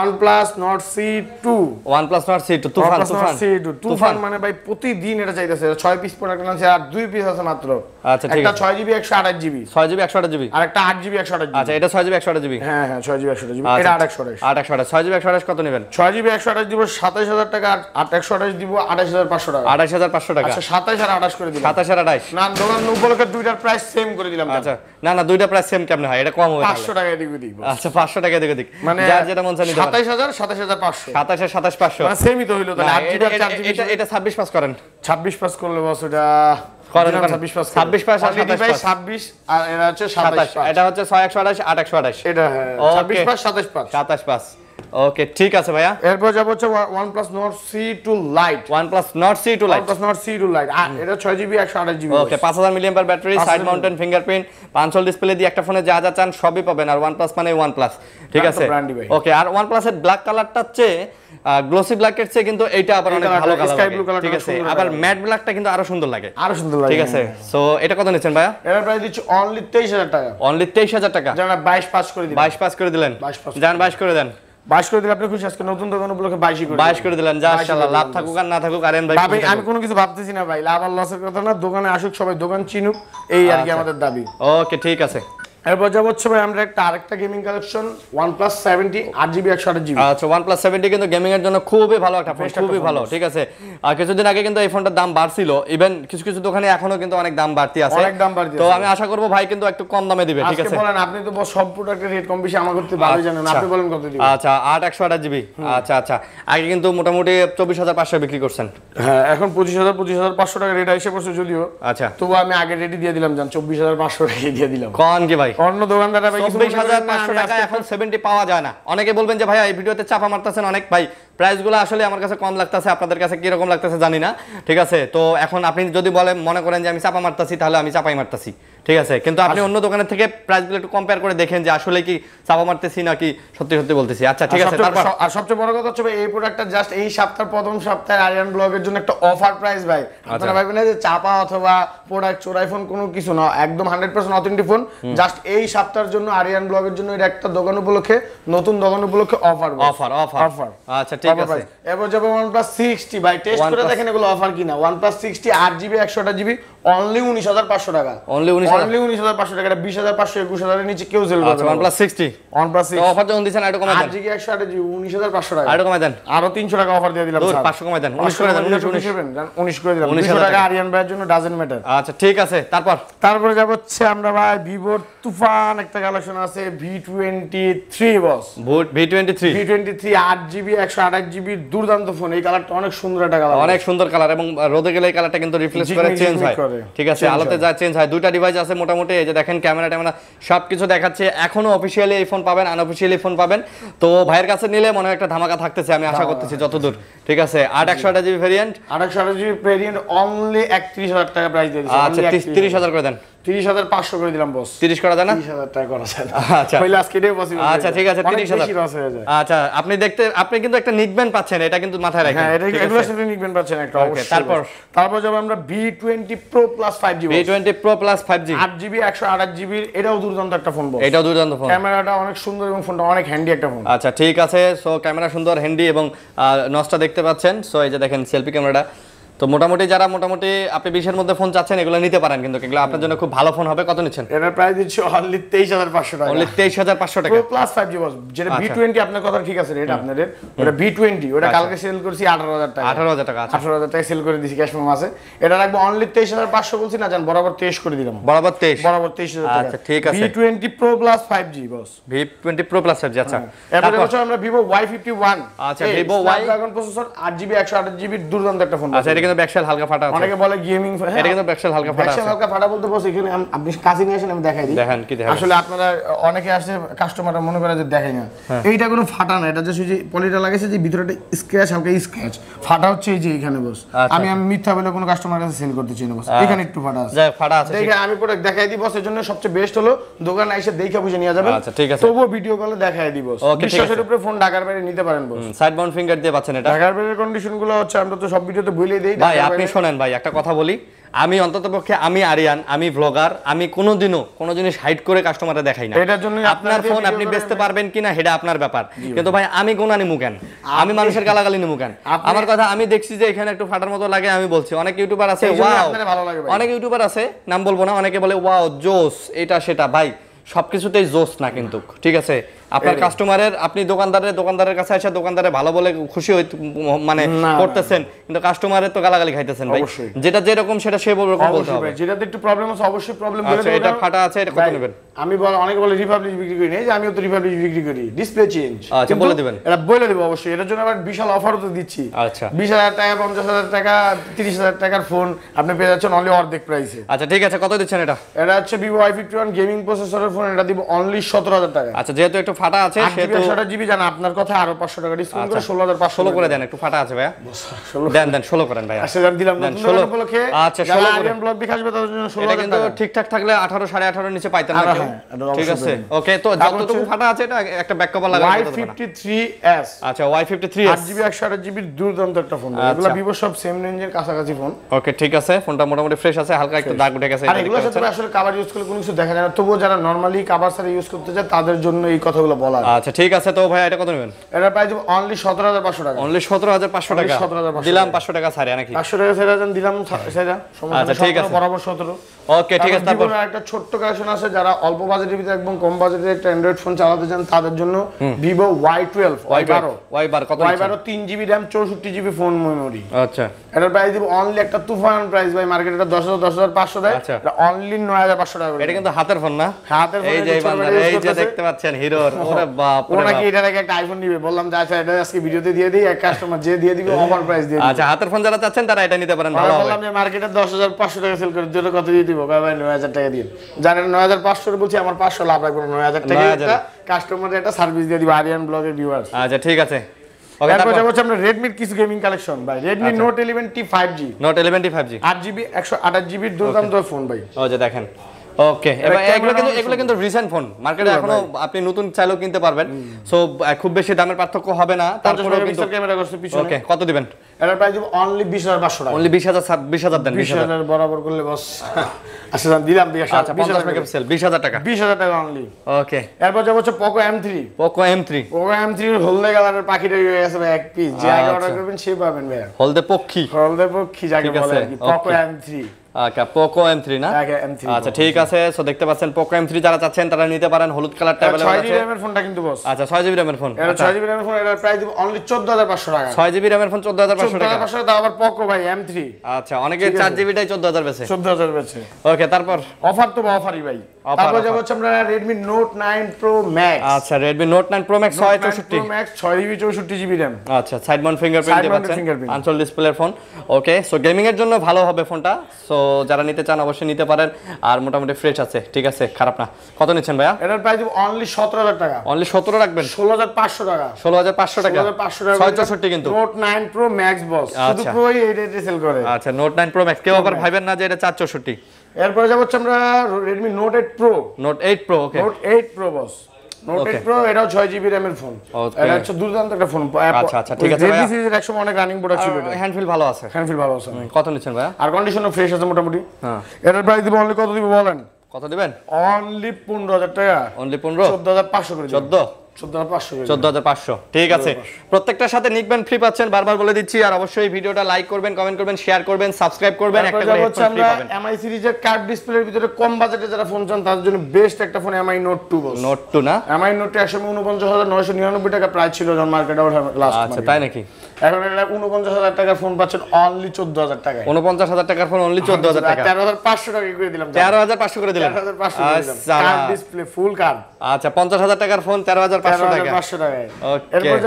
OnePlus Nord C two. OnePlus Nord C two তুফান, তুফান সি টু তুফান মানে ভাই প্রতিদিন এটা চাইতেছে। ছয় পিস প্রোডাক্ট আছে আর দুই পিস আছে মাত্র। আচ্ছা ঠিক আছে, একটা ছয় জিবি একশো আঠাশ জিবি ছয় জিবি একশো আঠাশ জিবি আর একটা আট জিবি একশো আঠাশ জিবি। আচ্ছা এটা ছয় জিবি একশো আঠাশ জিবি হ্যাঁ হ্যাঁ ছয় জিবি একশো আঠাশ জিবি এটা আট একশো আঠাশ আট একশো আঠাশ ছয় জিবি একশো আঠাশ কত নেবেন? ছয় জিবি একশো আঠাশ দিব সাতাইশ হাজার টাকা, আর আট একশো আঠাশ দিব আঠাশ হাজার পাঁচশো টাকা। আঠাশ হাজার পাঁচশো টাকা। আচ্ছা সাতাইশ আর আঠাশ করে দিলাম। সাতাইশ আর আঠাশ না দোকান উপলক্ষে দুইটার প্রাইস সেম করে দিলাম। আচ্ছা না না দুইটা প্রাইস সেম কেমনে হয়, এটা কম হবে পাঁচশো টাকা এদিক ওদিক। আচ্ছা পাঁচশো টাকা এদিক ওদিক মানে যার যেটা মন চাই। সাতাইশ হাজার সাতাইশ হাজার পাঁচশো সাতাইশ হাজার সাতাইশ হাজার পাঁচশো মানে সেমই তো হইলো তাহলে। আট জিবি আর চার জিবি এটা এটা ছাব্বিশ পাস করেন। ছাব্বিশ পাস করলে বস এটা করেন ছাব্বিশ পাস, ছাব্বিশ পাস আর ছাব্বিশ আর এটা হচ্ছে সাতাইশ। এটা হচ্ছে ছয় একশো আঠাশ আট একশো আঠাশ এটা ছাব্বিশ পাস সাতাইশ পাস সাতাইশ পাস। ওকে ঠিক আছে ভাইয়া, এরপর যাব হচ্ছে OnePlus Nord C two Lite। OnePlus Nord C two Lite OnePlus Nord C two Lite এটা ছয় জিবি একশো আঠাশ জিবি। ওকে পাঁচ হাজার mAh battery, side mountain fingerprint, পাঁচ ইঞ্চি ডিসপ্লে দিয়ে একটা ফোনে যা যা চান সবই পাবেন। আর OnePlus মানে OnePlus, ঠিক আছে। ওকে আর OnePlus এর ব্ল্যাক কালারটা হচ্ছে গ্লসি ব্ল্যাক এর চেয়ে কিন্তু এটা আবার অনেক ভালো কালার। ঠিক আছে আবার ম্যাট ব্ল্যাকটা কিন্তু আরো সুন্দর লাগে, আরো সুন্দর লাগে। ঠিক আছে, সো এটা কত নিচ্ছেন ভাইয়া? এর প্রাইস দিচ্ছি অনলি তেইশ হাজার টাকা। অনলি তেইশ হাজার টাকা। জানা বাইশ পাস করে দিলেন। বাইশ পাস করে দিলেন। জান বাইশ করে দেন। বাইশ করে দিলে আপনি খুশি। আজকে নতুন দোকান উপলক্ষে বাইশ করে বাইশ করে দিলেন। যা ইনশাআল্লাহ লাভ থাকুক আর না থাকুক। আরেন ভাই ভাই আমি কোনো কিছু ভাবতেছি না ভাই, লাভ আর লসের কথা না, দোকানে আসুক সবাই, দোকান চিনুক, এই আর কি আমাদের দাবি। ওকে ঠিক আছে, এরপর যাব হচ্ছে ভাই আমরা একটা আরেকটা গেমিং কালেকশন OnePlus সেভেন্টি আট জিবি একশো আঠাশ জিবি। আচ্ছা OnePlus সেভেন্টি কিন্তু গেমিং এর জন্য খুবই ভালো একটা ফোন, খুবই ভালো। ঠিক আছে আর কিছুদিন আগে কিন্তু এই ফোনটার দাম বাড়ছিল, ইভেন কিছু কিছু দোকানে এখনো কিন্তু অনেক দাম বাড়তি আছে, অনেক দাম বাড়তি। তো আমি আশা করব ভাই কিন্তু একটু কম দামে দিবে। ঠিক আছে আজকে বলেন আপনি তো সব প্রোডাক্টের রেট কম বেশি আমার করতে ভালো জানেন, আপনি বলেন কত দিবেন? আচ্ছা আট একশো আঠাশ জিবি। আচ্ছা আচ্ছা আগে কিন্তু মোটামুটি চব্বিশ হাজার পাঁচশো বিক্রি করছেন। হ্যাঁ এখন পঁচিশ হাজার পঁচিশ হাজার পাঁচশো টাকা রেট আইছে পড়ছে যদিও। আচ্ছা তো আমি আগে রেটই দিয়ে দিলাম জান চব্বিশ হাজার পাঁচশো টাকা দিয়ে দিলাম। কোন কি ভাই অন্য দোকানদাররা ভাই চব্বিশ হাজার পাঁচশো টাকা এখন সত্তর পাওয়া যায় না। অনেকে বলবেন যে ভাই এই ভিডিওতে চাপা মারতাছেন অনেক, ভাই প্রাইসগুলো আসলে আমার কাছে কম লাগতেছে, আপনাদের কাছে কীরকম লাগতেছে জানি না, ঠিক আছে। তো এখন আপনি যদি বলে মনে করেন যে আমি চাপা মারতেছি, তাহলে আমি চাপাই মারতেছি, ঠিক আছে। কিন্তু আপনি অন্য দোকানের থেকে প্রাইসগুলো একটু কম্পেয়ার করে দেখেন যে আসলে কি চাপা মারতেছি নাকি সত্যি সত্যি বলতেছি, আচ্ছা ঠিক আছে। আর সবচেয়ে বড় কথা হচ্ছে ভাই, এই প্রোডাক্টটা জাস্ট এই সপ্তাহের প্রথম সপ্তাহে আরিয়ান ব্লগের জন্য একটা অফার প্রাইস ভাই। আপনারা ভাববেন না যে চাপা অথবা প্রোডাক্ট চোরাই ফোন, কোনো কিছু না, একদম hundred percent authentic phone. Just এই সপ্তাহের জন্য আরিয়ান ব্লগের জন্য এটা একটা দোকান উপলক্ষে, নতুন দোকান উপলক্ষে অফার অফার অফার আচ্ছা ঠিক আছে। এবার যাব OnePlus সিক্সটি ভাই, টেস্ট করে দেখেন এগুলো অফার কিনা। OnePlus সিক্সটি আট জিবি একশো আট জিবি অনলি উনিশ হাজার পাঁচশো টাকা, অনলি উনিশ হাজার পাঁচশো টাকা। এটা বিশ হাজার পাঁচশো একুশ হাজার এর নিচে কেউ সেল করবে না। OnePlus sixty OnePlus sixty offer যখন দিবেন আরো কমায় দেন, আজকে একশো আট জিবি উনিশ হাজার পাঁচশো টাকা, আরো কমায় দেন, আরো তিনশো টাকা অফার দিয়ে দিলাম স্যার, পাঁচশো কমায় দেন, উনিশ করে দেন, উনিশ করে দিলাম। দুশো টাকা আরিয়ান ভাইয়ের জন্য ডাজেন্ট ম্যাটার। আচ্ছা ঠিক আছে, তারপর তারপরে যাব হচ্ছে আমরা ভাই Vivo তুফান একটা কালেকশন আছে V twenty three boss, V twenty three V twenty three আট জিবি একশো আট জিবি দুর্দান্ত ফোন। এই কালারটা অনেক সুন্দর একটা কালার, অনেক সুন্দর কালার, এবং রোদে গেলে এই কালারটা কিন্তু রিফ্লেক্ট করে চেঞ্জ হয়, ঠিক আছে, আলোতে যা চেঞ্জ হয়। দুইটা ডিভাইস আছে মোটামুটি, এই যে দেখেন ক্যামেরা ট্যামেরা সবকিছু দেখাচ্ছে। এখনো অফিশিয়ালি এই ফোন পাবেন, আনঅফিশিয়ালি ফোন পাবেন। তো ভাইয়ের কাছে নিলে মনে হয় একটা ধামাকা থাকতেছে, আমি আশা করতেছি যতদূর, ঠিক আছে। আট একশো আট জিবি ভেরিয়েন্ট, আট একশো আট জিবি ভেরিয়েন্ট অনলি একত্রিশ হাজার টাকা প্রাইস দিয়ে দিয়েছে। আচ্ছা ত্রিশ হাজার করে দেন, ত্রিশ হাজার পাঁচশো করে দিলাম বস, ত্রিশ করা যায় না, ত্রিশ হাজার টাকা করা যায়। আচ্ছা কইলে আজকে এটাই পসিবল। আচ্ছা ঠিক আছে ত্রিশ হাজার। আচ্ছা আপনি দেখতে আপনি কিন্তু একটা নিকবেন পাচ্ছেন, এটা কিন্তু মাথায় রাখবেন। হ্যাঁ এটা এগুলোর সাথে নিকবেন পাচ্ছেন একটা অবশ্যই। তারপর তারপর যাব আমরা V twenty Pro plus five G boss, V twenty Pro plus five G আট জিবি একশো আট জিবি, এটাও দুর্দান্ত একটা ফোন বস, এটাও দুর্দান্ত ফোন। ক্যামেরাটা অনেক সুন্দর এবং ফোনটা অনেক হ্যান্ডি একটা ফোন। আচ্ছা ঠিক আছে, সো ক্যামেরা সুন্দর, হ্যান্ডি, এবং নসটা দেখতে পাচ্ছেন। সো এই যে দেখেন সেলফি ক্যামেরাটা। তো মোটামুটি যারা মোটামুটি আপনি বিশের মধ্যে ফোন চাচ্ছেন এগুলো নিতে পারেন, কিন্তু এগুলো আপনার জন্য খুব ভালো ফোন হবে। কত নিচ্ছেন? এটার প্রাইস দিচ্ছি অনলি তেইশ হাজার পাঁচশো টাকা, অনলি তেইশ হাজার পাঁচশো টাকা। প্লাস ফাইভ জি বস, যেটা ভি টোয়েন্টি আপনার কথা ঠিক আছে, এটা আপনাদের ওটা ভি টোয়েন্টি ওটা কালকে সেল করছি আঠারো হাজার টাকা, আঠারো হাজার টাকা, আঠারো হাজার টাকা সেল করে দিছি ক্যাশ ফর্ম আছে। এটা রাখবো অনলি তেইশ হাজার পাঁচশো বলছি না জান, বরাবর তেইশ করে দিলাম, বরাবর তেইশ, বরাবর তেইশ হাজার টাকা। আচ্ছা ঠিক আছে, V twenty Pro plus five G boss, V twenty Pro plus five G. আচ্ছা এরপর হচ্ছে আমরা Vivo ওয়াই ফিফটি ওয়ান। আচ্ছা Vivo Y Dragon প্রসেসর আট জিবি একশো আট জিবি দুর্দান্ত একটা ফোন। আচ্ছা কিন্তু ব্যাকশেল হালকা ফাটা আছে, অনেকে বলে গেমিং ফোন, এটা কিন্তু ব্যাকশেল হালকা ফাটা আছে। ব্যাকশেল হালকা ফাটা বলতে বস এখানে আপনি কাছে নিয়ে আসেন, আমি দেখাই দিই, দেখেন কি দেখেন। আসলে আপনারা অনেকে আসে কাস্টমাররা মনে করে যে দেখাই না, এইটা কোনো ফাটা না, এটা যে সুজি পলিটা লাগাইছে যে ভিতরেটা স্ক্র্যাচ, হালকা স্ক্র্যাচ, ফাটা হচ্ছে এই যে এখানে বস। আমি আমি মিথ্যা বলে কোনো কাস্টমারের কাছে সেল করতে চাই না বস, এখানে একটু ফাটা আছে, যাই ফাটা আছে দেখেন আমি প্রোডাক্ট দেখাই দিই বস। এর জন্য সবচেয়ে বেস্ট হলো দোকানে এসে দেখে বুঝে নিয়ে যাবেন। আচ্ছা ঠিক আছে, তবুও ভিডিও কলে দেখাই দিই বস, বিশ্বাসের উপরে ফোন ঢাকার বাইরে নিতে পারেন বস। সাইড বাউন্ড ফিঙ্গার দিয়ে পাচ্ছেন, এটা ঢাকার বাইরের কন্ডিশনগুলো হচ্ছে আমরা তো সব ভিডিওতে বলি। ভাই আপনি শোনেন ভাই, একটা কথা বলি, আমি অন্ততপক্ষে আমি আরিয়ান, আমি ব্লগার, আমি কোনোদিনও কোনো জিনিস হাইড করে কাস্টমাররা দেখাই না। এটার জন্য আপনার ফোন আপনি বেচতে পারবেন কিনা সেটা আপনার ব্যাপার, কিন্তু ভাই আমি গোনা নিমু কেন, আমি মানুষের গালাগালি নিমু কেন? আমার কথা, আমি দেখছি যে এখানে একটু ফাটার মতো লাগে, আমি বলছি। অনেক ইউটিউবার আছে ওয়াও, অনেক ইউটিউবার আছে নাম বলবো না, অনেকে বলে ওয়াও জোস এটা সেটা, ভাই সবকিছুতেই জোস না কিন্তু, ঠিক আছে। আপনার কাস্টমারের, আপনি দোকানদারের দোকানদারের কাছে এসে দোকানদারে ভালো বলে খুশি হই মানে করতেছেন, কিন্তু কাস্টমারের তো গালাগালি খাইতেছেন ভাই। যেটা যেরকম সেটা সে বলরকম বলতে হবে, যেটাতে একটু প্রবলেম আছে অবশ্যই প্রবলেম বলে দেবেন। এটা ফাটা আছে, এটা কত নেবেন? আমি বল, অনেকে বলে রিপাবলিশ বিক্রি করি না, যে আমিও তো রিপাবলিশ বিক্রি করি, ডিসপ্লে চেঞ্জ। আচ্ছা বলে দিবেন, এটা বলে দেব অবশ্যই। এটার জন্য আবার বিশাল অফারও তো দিচ্ছি। আচ্ছা বিশ হাজার টাকা, পঞ্চাশ হাজার টাকা, ত্রিশ হাজার টাকার ফোন আপনি পেয়ে যাচ্ছেন অনলি অর্ধেক প্রাইসে। আচ্ছা ঠিক আছে, কত দিচ্ছেন এটা? এটা হচ্ছে Vivo Y fifty one gaming প্রসেসরের ফোন, এটা দিব অনলি সতেরো হাজার টাকা। আচ্ছা যেহেতু একটু ফাটা আছে, সেহেতু আট জিবি জানা আপনার কথা আরো পাঁচশো টাকা ডিসকাউন্ট করে ষোলো হাজার পাঁচশো করে দেন। একটু ফাটা আছে ভাইয়া, দেন দেন ষোলো করেন ভাইয়া। আচ্ছা দিলাম ষোলো বলকে। আচ্ছা ষোলো করেন, ব্লগ দেখাসবে তার জন্য ষোলো। এটা কিন্তু ঠিকঠাক থাকলে আঠারো সাড়ে আঠারো নিচে পাইতেন না, ঠিক আছে ওকে। তো যতটুকু ফাটা আছে এটা একটা ব্যাক কভার লাগাতে হবে। ওয়াই ফিফটি থ্রি এস আচ্ছা ওয়াই ফিফটি থ্রি এস আট জিবি একশো আট জিবি দুর্দান্ত একটা ফোন, এগুলা Vivo সব সেম রেঞ্জের কাছাকাছি ফোন। ওকে ঠিক আছে, ফোনটা মোটামুটি ফ্রেশ আছে, হালকা একটু দাগ উঠে গেছে। আর এগুলা সাথে আসলে কভার ইউজ করলে কোনো কিছু দেখা যায় না, তবুও যারা নরমালি কভার সারা ইউজ করতে চায় তাদের জন্য এই কথাগুলো বলা। আচ্ছা ঠিক আছে, তো ভাই এটা কত নেবেন? এটা প্রাইস অনলি সতেরো হাজার পাঁচশো টাকা, অনলি সতেরো হাজার পাঁচশো টাকা দিলাম। পাঁচশো টাকা ছাড়া নাকি? পাঁচশো টাকা ছাড়া দিলাম, ছাড়া আচ্ছা ঠিক আছে, বরাবর সতেরো। ওকে ঠিক আছে, তারপর একটা ছোট্ট কালেকশন আছে, যারা অল্প বাজেটের ভিতরে একদম কম বাজেটে একটা অ্যান্ড্রয়েড ফোন চালাতে চান তাদের জন্য Vivo ওয়াই টুয়েলভ ওয়াই বারো কত? ওয়াই বারো তিন জিবি RAM চৌষট্টি জিবি ফোন মেমোরি। আচ্ছা এটার প্রাইস দিব অনলি একটা তুফান প্রাইস ভাই, মার্কেটে এটা দশ হাজার দশ হাজার পাঁচশো দেয়, এটা অনলি নয় হাজার পাঁচশো টাকা। এটা কিন্তু হাতের ফোন না, হাতের ফোন। এই যে এই যে দেখতে পাচ্ছেন হিরোর, ওরে বাপ রে, ওনাকে এটা নাকি একটা আইফোন নিবে, বললাম যা আচ্ছা এটা আজকে ভিডিওতে দিয়ে দেই, এক কাস্টমার যে দিয়ে দিবে ওভার প্রাইস দিয়ে। আচ্ছা হাতের ফোন যারা চাচ্ছেন তারা এটা নিতে পারেন, ভালো হবে। বললাম যে মার্কেটে দশ হাজার পাঁচশো টাকা সেল করে যেটা কত দিয়ে দিব, ভাই নয় হাজার টাকা দিন, জানেন নয় হাজার পাঁচশো এর বলছি, আমার পাঁচশো লাভ রাখবো নয় হাজার টাকা, কাস্টমারে এটা সার্ভিস দিয়ে দিব আরিয়ান ব্লগের ভিউয়ার্স। আচ্ছা ঠিক আছে, Okay, তারপর যাচ্ছে আমরা Redmi কিছু গেমিং কালেকশন ভাই Redmi Note eleven T five G Note eleven T five G eight GB one twenty-eight GB দুরদাম দর ফোন ভাই ও যে দেখেন ওকে এবার এগুলো কিন্তু এগুলো কিন্তু রিসেন্ট ফোন মার্কেটে এখনো আপনি নতুন চাইলেও কিনতে পারবেন সো খুব বেশি দামের পার্থক্য হবে না তারপরে কিন্তু ক্যামেরা করছে পিছনে ওকে কত দিবেন এর প্রাইস দিব only twenty thousand five hundred টাকা only twenty thousand twenty thousand দেন twenty thousand বরাবর করলে বস আচ্ছা দাম দিলাম twenty thousand megapixel twenty thousand টাকা twenty thousand টাকা অনলি ওকে এরপর যাব হচ্ছে Poco M three Poco M three Poco M three হলদে কালারের পাখিটা হয়ে গেছে ভাই এক পিস জায়গা অর্ডার করবেন সে পাবেন ভাই হলদে পক্ষী হলদে পক্ষী জায়গা বলে Poco এম থ্রি আচ্ছা Poco এম থ্রি না আচ্ছা এম থ্রি আচ্ছা ঠিক আছে সো দেখতে পাচ্ছেন Poco এম থ্রি যারা চাচ্ছেন তারা নিতে পারেন হলুদ কালার টেবিলে আছে six জিবি RAM এর ফোনটা কিন্তু বস আচ্ছা six জিবি RAM এর ফোন এটা six জিবি RAM এর ফোন এর প্রাইস দিব only fourteen thousand five hundred টাকা six জিবি RAM এর ফোন fourteen thousand five hundred টাকা fourteen thousand five hundred দাও আবার Poco ভাই এম থ্রি আচ্ছা অনেকে four জিবি টাই fourteen thousand বেচে fourteen thousand বেচে ওকে তারপর অফার তো অফারই ভাই তারপর যাব হচ্ছে আমরা Redmi Note nine Pro Max আচ্ছা Redmi Note nine Pro Max six sixty-four Pro Max six GB sixty-four GB RAM আচ্ছা সাইড মাউন্ট ফিঙ্গারপ্রিন্ট দিয়ে পাচ্ছেন আনসোল ডিসপ্লের ফোন ওকে সো গেমিং এর জন্য ভালো হবে ফোনটা সো যারা নিতে চান অবশ্যই নিতে পারেন আর মোটামুটি ফ্রেশ আছে ঠিক আছে খারাপ না কত নিচ্ছেন ভাইয়া এটার প্রাইস অনলি seventeen thousand টাকা অনলি seventeen রাখবেন sixteen thousand five hundred টাকা sixteen thousand five hundred টাকা six sixty কিন্তু Note nine Pro Max boss শুধু Pro-ই এই রেটে সেল করে আচ্ছা Note nine Pro Max কেউ আবার ভাইবেন না যে এটা four sixty এরপর যাব হচ্ছে আমরা Redmi Note eight Pro Note eight Pro okay Note eight Pro boss Note eight Pro এটাও six জিবি RAM এর ফোন এটা হচ্ছে দুর্দান্ত একটা ফোন আচ্ছা আচ্ছা ঠিক আছে Redmi সিরিজের একদম অনেক রানিং বোর্ড আছে এটা হ্যান্ডফিল ভালো আছে হ্যান্ডফিল ভালো আছে কত নিচ্ছেন ভাই আর কন্ডিশনও ফ্রেশ আছে মোটামুটি হ্যাঁ এটার প্রাইস দিব অনলি কত দিব বলেন কত দিবেন অনলি fifteen thousand টাকা only fifteen fourteen thousand five hundred করে দিন fourteen thousand five hundred ঠিক আছে প্রত্যেকটার সাথে নিকবেন ফ্রি পাচ্ছেন বারবার বলে দিচ্ছি আর অবশ্যই ভিডিওটা লাইক করবেন কমেন্ট করবেন শেয়ার করবেন সাবস্ক্রাইব করবেন একটা করে ফোন ফ্রি পাবেন এমআই সিরিজের কার্ভ ডিসপ্লের ভিতরে কম বাজেটে যারা ফোন চান তাদের জন্য বেস্ট একটা phone Mi note two boss note two না Mi note one forty-nine thousand nine ninety-nine টাকা প্রাইস ছিল যখন মার্কেট আউট লাস্ট আচ্ছা তাই নাকি এখন এটা forty-nine thousand টাকার ফোন পাচ্ছেন অনলি fourteen thousand টাকায় forty-nine thousand টাকার ফোন অনলি fourteen thousand টাকা thirteen thousand five hundred টাকা করে দিলাম thirteen thousand five hundred করে দিলাম thirteen thousand five hundred করে দিলাম কার্ভ ডিসপ্লে ফুল কার্ভ আচ্ছা fifty thousand টাকার phone thirteen thousand camera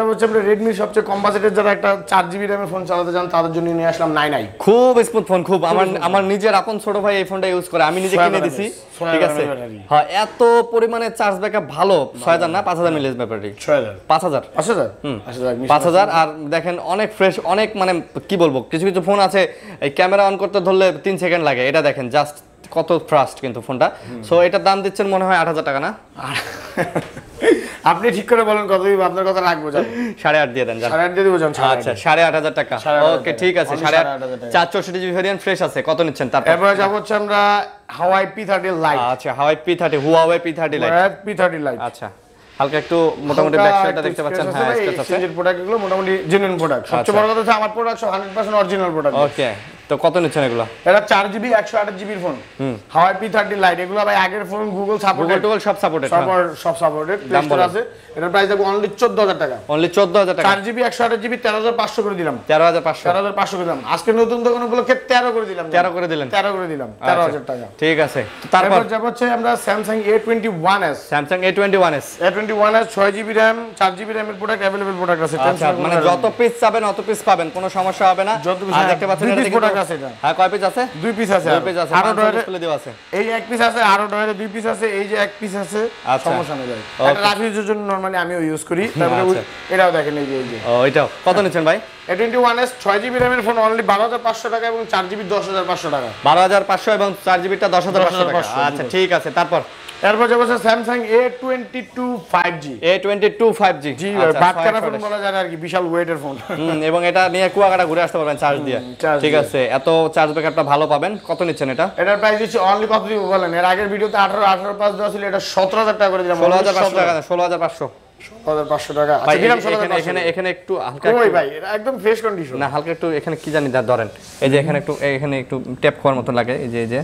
on করতে ধরলে তিন সেকেন্ড লাগে এটা দেখেন জাস্ট কত ফাস্ট কিন্তু ফোনটা সো এটার দাম দিচ্ছেন মনে হয় eight thousand টাকা না আপনি ঠিক করে বলেন কত দিব আপনার কথা রাখবো জান eight point five দিয়ে দেন জান eight point five দিয়ে দিব জান আচ্ছা eight point five টাকা ওকে ঠিক আছে eight point five four sixty-four GB variant fresh আছে কত নিচ্ছেন তারপর এবারে যাব হচ্ছে আমরা Huawei P thirty Lite আচ্ছা Huawei P thirty Huawei P thirty Lite Huawei P thirty Lite আচ্ছা হালকা একটু মোটামুটি ব্যাক সাইডটা দেখতে পাচ্ছেন হ্যাঁ স্কেচ আছে এই প্রোডাক্ট গুলো মোটামুটি জেনুইন প্রোডাক্ট সবচেয়ে বড় কথা হচ্ছে আমার product one hundred percent original product okay তো কত নিচ্ছেন এগুলা এটা four GB one twenty-eight GB phone Huawei P thirty Lite এগুলা ভাই আগের ফোন Google সাপোর্টেড Google সব সাপোর্টেড সব সাপোর্টেড প্লেস্টোর আছে এর প্রাইস দেব অনলি fourteen thousand টাকা অনলি fourteen thousand টাকা four GB one twenty-eight GB thirteen thousand five hundred করে দিলাম thirteen thousand five hundred thirteen thousand five hundred করে দিলাম আজকে নতুন দোকান উপলক্ষে thirteen করে দিলাম thirteen করে দিলেন thirteen করে দিলাম thirteen thousand টাকা ঠিক আছে তারপর যাব হচ্ছে আমরা Samsung A twenty-one s Samsung A twenty-one s A twenty-one s six GB RAM four GB RAM এর প্রোডাক্ট अवेलेबल প্রোডাক্ট আছে মানে যত পিস চাবেন তত পিস পাবেন কোনো সমস্যা হবে না আর দেখতে পাচ্ছেন আছে এটা হ্যাঁ কয় পিস আছে দুই পিস আছে দুই পিস আছে আরো ডয়ারে ফেলে দেওয়া আছে এই এক পিস আছে আরো ডয়ারে দুই পিস আছে এই যে এক পিস আছে সমস্যা নেই ভাই এটা রাফিজের জন্য নরমালি আমি ইউজ করি তারপরে এটাও দেখেন এই যে এই যে ও এটাও কত নিছেন ভাই A twenty-one s six GB RAM এর phone only twelve thousand five hundred টাকা এবং four GB ten thousar five hundred টাকা twelve thousand five hundred এবং four জিবি টা ten thousand five hundred টাকা আচ্ছা ঠিক আছে তারপর এরপর যাব হচ্ছে Samsung A twenty-two five G A twenty-two five G G বাটকারা ফোন বলা যায় আর কি বিশাল ওয়েটের ফোন এবং এটা নিয়ে কুয়াকাটা ঘুরে আসতে পারবেন চার্জ দিয়ে ঠিক আছে এত চার্জ ব্যাকআপটা ভালো পাবেন কত নিচ্ছেন এটা এটার প্রাইস হচ্ছে অনলি কত দিব বলেন এর আগের ভিডিওতে eighteen eighteen five hundred ছিল এটা seventeen thousand টাকা করে দিলাম sixteen thousand five hundred টাকা sixteen thousand five hundred fifteen thousand টাকা আচ্ছা দিলাম sixteen thousand five hundred এখানে এখানে একটু হালকা কই ভাই এটা একদম ফ্রেশ কন্ডিশন না হালকা একটু এখানে কি জানি ধরেন এই যে এখানে একটু এখানে একটু ট্যাপ করার মত লাগে এই যে এই যে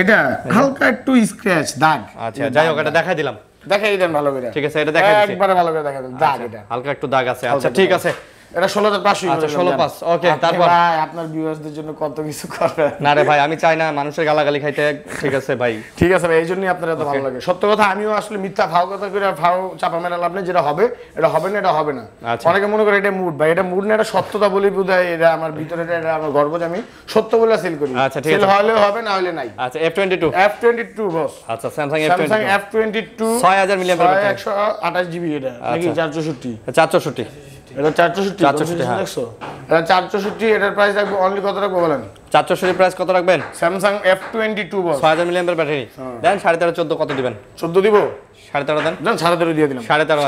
এটা হালকা একটু স্ক্র্যাচ দাগ আচ্ছা যাই হোক এটা দেখাই দিলাম দেখাই দেন ভালো করে ঠিক আছে এটা দেখাই দিচ্ছি একবার ভালো করে দেখা দেন দাগ এটা হালকা একটু দাগ আছে আচ্ছা ঠিক আছে এটা sixteen thousand five hundred আচ্ছা sixteen thousand five hundred ওকে তারপর ভাই আপনার ভিউয়ারদের জন্য কত কিছু করবেন না রে ভাই আমি চাই না মানুষের গালাগালি খাইতে ঠিক আছে ভাই ঠিক আছে ভাই এইজন্যই আপনাদের এত ভালো লাগে সত্য কথা আমিও আসলে মিথ্যা ফাও কথা কইরা ফাও চাপা মেরা লাভ নেই যেটা হবে এটা হবে না এটা হবে না অনেকে মনে করে এটা মুড ভাই এটা মুড না এটা সত্যতা বলি বুঝাই এটা আমার ভিতরে এটা আমার গর্ব যে আমি সত্য বলে সেল করি সেল হলে হবে না হলে নাই আচ্ছা F twenty-two F twenty-two বস আচ্ছা Samsung F twenty-two Samsung F twenty-two six thousand mAh battery one twenty-eight GB এটা নাকি four sixty four sixty এটা চারশো ষাট এটা চারশো ষাট এটার প্রাইস রাখবো অনলি কত রাখবো বলেন? চারশো ষাট প্রাইস কত রাখবেন? Samsung এফ টোয়েন্টি টু বল ছয় হাজার mAh ব্যাটারি দেন সাড়ে তেরো চৌদ্দ কত দিবেন? চৌদ্দ দিব সাড়ে তেরো দেন দেন সাড়ে তেরো দিয়ে দিলাম সাড়ে তেরো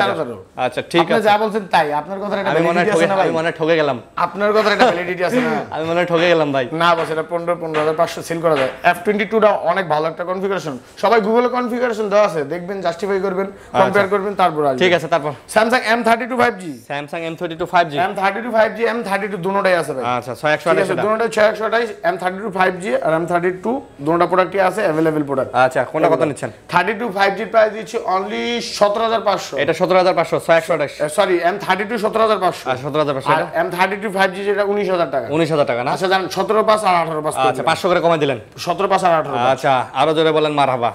আচ্ছা ঠিক আছে। আপনি যা বলছেন তাই। আপনার কথার একটা ভ্যালিডিটি আছে না ভাই? আমি মনে ঠকে গেলাম। আপনার কথার একটা ভ্যালিডিটি আছে না? আমি মনে ঠকে গেলাম ভাই। না বস এটা পনেরো পনেরো হাজার পাঁচশো সেল করা যায়। এফ টোয়েন্টি টু টা অনেক ভালো একটা কনফিগারেশন, সবাই গুগলে কনফিগারেশন দেওয়া আছে দেখবেন, জাস্টিফাই করবেন, কম্পেয়ার করবেন, তারপর আসবে ঠিক আছে। তারপর Samsung M thirty two five G Samsung M thirty two five G M thirty two five G M thirty two দুটোটাই আছে ভাই। আচ্ছা ছয় একশো আঠাশ দুটোটা ছয় একশো আঠাশ M thirty two five G আর এম থার্টি টু দুটোটা প্রোডাক্টই আছে अवेलेबल প্রোডাক্ট। আচ্ছা কোনটা কত নিচ্ছেন? Thirty two five G price দিচ্ছি অনলি সতেরো হাজার পাঁচশো। এটা সতেরো হাজার পাঁচশো ছয় একশো আঠাশ সরি এম থার্টি টু সতেরো হাজার পাঁচশো আর সতেরো হাজার পাঁচশো আর M thirty two five G যেটা উনিশ হাজার টাকা। উনিশ হাজার টাকা না? আচ্ছা জানেন সতেরো পাঁচ আর আঠারো পাঁচ। আচ্ছা পাঁচশো করে কমাই দিলেন সতেরো পাঁচ আর আঠারো। আচ্ছা আরো জোরে বলেন মারহাবা।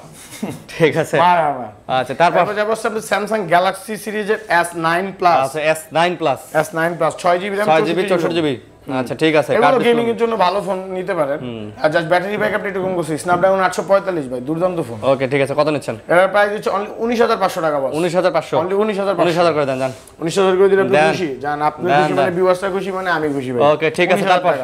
ঠিক আছে মারহাবা। আচ্ছা তারপর যাব সামনে Samsung Galaxy সিরিজের এস নাইন Plus। আচ্ছা S nine Plus S nine Plus ছয় জিবি RAM ছয় জিবি চৌষট্টি জিবি। আচ্ছা ঠিক আছে কার্ড গেমিং এর জন্য ভালো ফোন নিতে পারেন। আর জাস্ট ব্যাটারি ব্যাকআপটা একটু কম করছি স্ন্যাপড্রাগন আটশো পঁয়তাল্লিশ ভাই দুর্দান্ত ফোন। ওকে ঠিক আছে কত নিচ্ছেন? এর প্রাইস হচ্ছে অনলি উনিশ হাজার পাঁচশো টাকা বল। উনিশ হাজার পাঁচশো অনলি উনিশ হাজার পাঁচশো উনিশ হাজার করে দেন জান। উনিশ হাজার করে দিলে খুশি জান আপনি খুশি মানে ভিউয়াররা খুশি মানে আমি খুশি ভাই। ওকে ঠিক আছে তারপর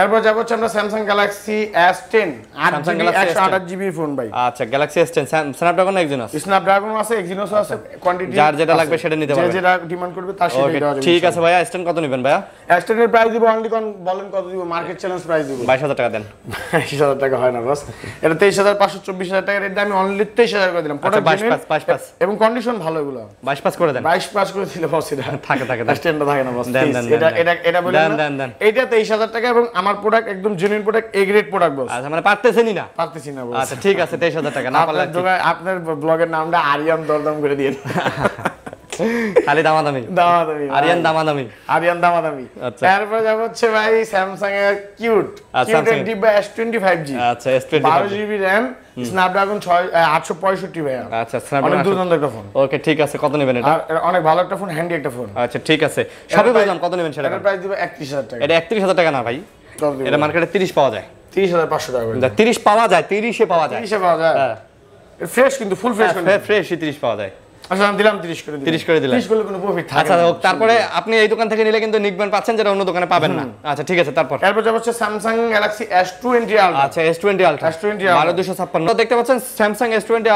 এরপর যাব হচ্ছে আমরা Samsung Galaxy S ten Samsung Galaxy একশো আঠাশ জিবি ফোন ভাই। আচ্ছা Galaxy S ten Snapdragon Exynos Snapdragon আছে এক্সিনোস আছে কোয়ান্টিটি যার যেটা লাগবে সেটা নিতে পারবে, যে যেটা ডিমান্ড করবে তার সেটা দেওয়া যাবে। ঠিক আছে ভাইয়া এস টেন কত নেবেন ভাইয়া? এস টেন এর প্রাইস দিব অনলি কোন বলেন কত দিব? মার্কেট চ্যালেঞ্জ প্রাইস দিব বাইশ হাজার টাকা দেন। বাইশ হাজার টাকা হয় না বস, এটা তেইশ হাজার পাঁচশো চব্বিশ হাজার টাকা রেট দিয়ে আমি অনলি তেইশ হাজার করে দিলাম। আচ্ছা বাইশ পাঁচ বাইশ পাঁচ এবং কন্ডিশন ভালো এগুলো বাইশ পাঁচ করে দেন। বাইশ পাঁচ করে দিলে বস এটা থাকে থাকে এস টেন টা থাকে না বস। এটা এটা এটা বলেন না এটা তেইশ হাজার টাকা এবং আমার প্রোডাক্ট একদম genuine product A grade product boss. আচ্ছা মানে পারতেছেনই না পারতেছেন না বস। আচ্ছা ঠিক আছে তেইশ হাজার টাকা না পারলে আপনার ব্লগের নামটা আরিয়ান দরদাম করে দিয়েন। খালি দামাদামি দামাদামি আরিয়ান দামাদামি আরিয়ান দামাদামি। আচ্ছা তারপর যাব হচ্ছে ভাই Samsung এর cute cute device S twenty five G. আচ্ছা এস টোয়েন্টি বারো জিবি RAM স্ন্যাপড্রাগন আটশো পঁয়ষট্টি ভাই। আচ্ছা স্ন্যাপড্রাগন অনেক দুর্দান্ত একটা ফোন। ওকে ঠিক আছে কত নেবেন? এটা অনেক ভালো একটা ফোন হ্যান্ডি একটা ফোন। আচ্ছা ঠিক আছে সবই বললাম কত নেবেন সেটা? এর প্রাইস দিব একত্রিশ হাজার টাকা। এটা একত্রিশ হাজার টাকা না ভাই, এটা মার্কেটে তিরিশ পাওয়া যায় তিরিশ হাজার পাঁচশো টাকা করে। তিরিশ পাওয়া যায় তিরিশ এ পাওয়া যায় তিরিশ এ পাওয়া যায় হ্যাঁ ফ্রেশ কিন্তু ফুল ফ্রেশ ফ্রেশ তিরিশ পাওয়া যায়। আচ্ছা আমি দিলাম তিরিশ করে দিলাম তিরিশ করে দিলাম তিরিশ করলে কোনো প্রফিট থাকে। আচ্ছা তারপরে আপনি এই দোকান থেকে নিলে কিন্তু নিকবান পাচ্ছেন যেটা অন্য দোকানে পাবেন না। আচ্ছা ঠিক আছে তারপর এরপর যাব হচ্ছে Samsung Galaxy S twenty Ultra। আচ্ছা S twenty Ultra S twenty বারো দুইশো ছাপ্পান্ন দেখতে পাচ্ছেন Samsung S twenty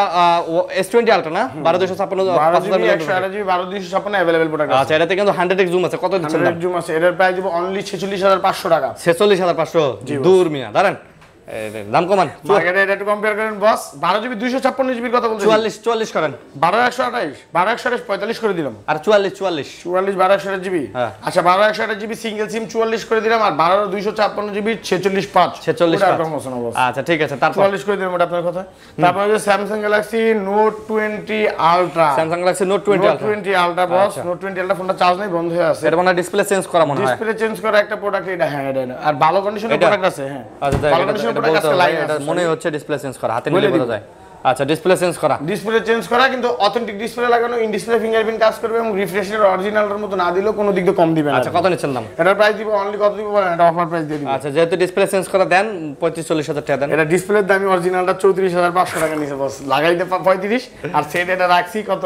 S twenty Ultra না বারো দুইশো ছাপ্পান্ন বারো জিবি বারো দুইশো ছাপ্পান্ন अवेलेबल প্রোডাক্ট। আচ্ছা এটাতে কিন্তু হান্ড্রেড এক্স জুম আছে কত দিচ্ছেন? হান্ড্রেড জুম আছে এটার প্রাইস দিব অনলি ছেচল্লিশ হাজার পাঁচশো টাকা। ছেচল্লিশ হাজার পাঁচশো দূর মিয়া দাঁড়ান দাম কমান মার্কেটে এটা একটু কম্পেয়ার করেন বস। বারো জিবি দুইশো ছাপ্পান্ন জিবি এর কথা বলছি চুয়াল্লিশ চুয়াল্লিশ করেন বারো একশো আঠাশ পঁয়তাল্লিশ করে দিলাম আর চুয়াল্লিশ চুয়াল্লিশ চুয়াল্লিশ বারো একশো আঠাশ জিবি। আচ্ছা বারো একশো আঠাশ জিবি সিঙ্গেল সিম চুয়াল্লিশ করে দিলাম আর বারো দুইশো ছাপ্পান্ন জিবি ছেচল্লিশ পাঁচ ছেচল্লিশ। আচ্ছা ঠিক আছে তারপর চুয়াল্লিশ করে দিলাম এটা আপনার কথা। তারপর হচ্ছে Samsung Galaxy Note twenty Ultra Samsung Galaxy Note twenty Ultra boss. Note twenty Ultra ফোনটা চার্জ নাই বন্ধ হয়ে আছে, এটা মানে ডিসপ্লে চেঞ্জ করা মনে হয় ডিসপ্লে চেঞ্জ করা একটা প্রোডাক্ট এটা হ্যাঁ এটা আর ভালো কন্ডিশনের প্রোডাক্ট আছে হ্যাঁ। আচ্ছা মনে হচ্ছে ডিসপ্লে চেঞ্জ করা হাতে নিয়ে বোঝা যায়। আচ্ছা ডিসপ্লে চেঞ্জ করা ডিসপ্লে চেঞ্জ করা কিন্তু অথেন্টিক ডিসপ্লে লাগানো ইন ডিসপ্লে ফিঙ্গারপ্রিন্ট কাজ করবে এবং রিফ্রেশ রেট অরিজিনালের মতো না দিলেও কোনো দিক দিয়ে কম দিবেন। আচ্ছা কত নিচ্ছেন দাম? এটার প্রাইস দিব অনলি কত দিব বলেন? এটা অফার প্রাইস দিয়ে দিব। আচ্ছা যেহেতু ডিসপ্লে চেঞ্জ করা দেন পঁয়ত্রিশ চল্লিশ হাজার টাকা দেন। এটা ডিসপ্লের দামই অরিজিনালটা চৌত্রিশ হাজার পাঁচশো টাকা নিচে বস লাগাইতে পঁয়ত্রিশ আর সেট এটা রাখছি কত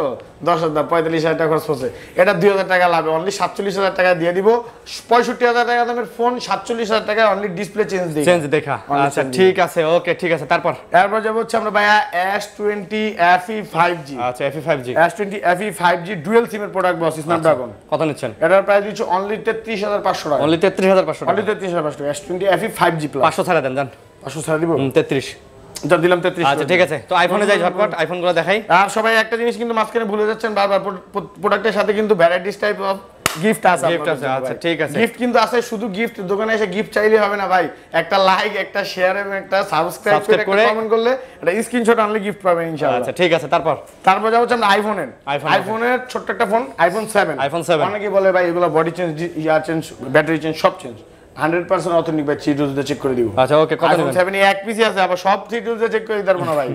দশ হাজার পঁয়তাল্লিশ হাজার টাকা খরচ হচ্ছে। এটা দুই হাজার টাকা লাভ অনলি সাতচল্লিশ হাজার টাকা দিয়ে দিব। পঁয়ষট্টি হাজার টাকা দামের ফোন সাতচল্লিশ হাজার টাকা অনলি ডিসপ্লে চেঞ্জ দিয়ে চেঞ্জ দেখা। আচ্ছা ঠিক আছে ওকে ঠিক আছে তারপর এরপর যাব হচ্ছে আমরা ভাইয়া S twenty FE five G. আচ্ছা FE five G S twenty FE five G dual SIM এর প্রোডাক্ট বস স্ন্যাপড্রাগন কত নিচ্ছেন? এটার প্রাইস দিচ্ছি অনলি তেত্রিশ হাজার পাঁচশো টাকা অনলি তেত্রিশ হাজার পাঁচশো অনলি তেত্রিশ হাজার পাঁচশো টাকা। S twenty FE five G plus পাঁচশো ছাড়া দেন জান পাঁচশো ছাড়া দিব তেত্রিশ যা দিলাম তেত্রিশ। আচ্ছা ঠিক আছে তো আইফোনে যাই ঝটপট আইফোনগুলো দেখাই। আর সবাই একটা জিনিস কিন্তু মাঝখানে ভুলে যাচ্ছেন বারবার প্রোডাক্টের সাথে কিন্তু ভ্যারাইটিস টাইপ অফ গিফট আছে গিফট আছে। আচ্ছা ঠিক আছে গিফট কিন্তু আছে শুধু গিফট দোকানে এসে গিফট চাইলে হবে না ভাই, একটা লাইক একটা শেয়ার এবং একটা সাবস্ক্রাইব করে একটা কমেন্ট করলে এটা স্ক্রিনশট আনলে গিফট পাবেন ইনশাআল্লাহ। আচ্ছা ঠিক আছে তারপর তারপর যাবো আমরা আইফোনের আইফোনের ছোট একটা ফোন আইফোন সেভেন আইফোন সেভেন অনেকেই বলে ভাই এগুলো body change ear change battery change সব change. one hundred percent authentic by three tools check করে দিব আচ্ছা ওকে কত নেবেন iPhone seven এক পিসি আছে আবার সব three tools চেক করে দিতার মনে ভাই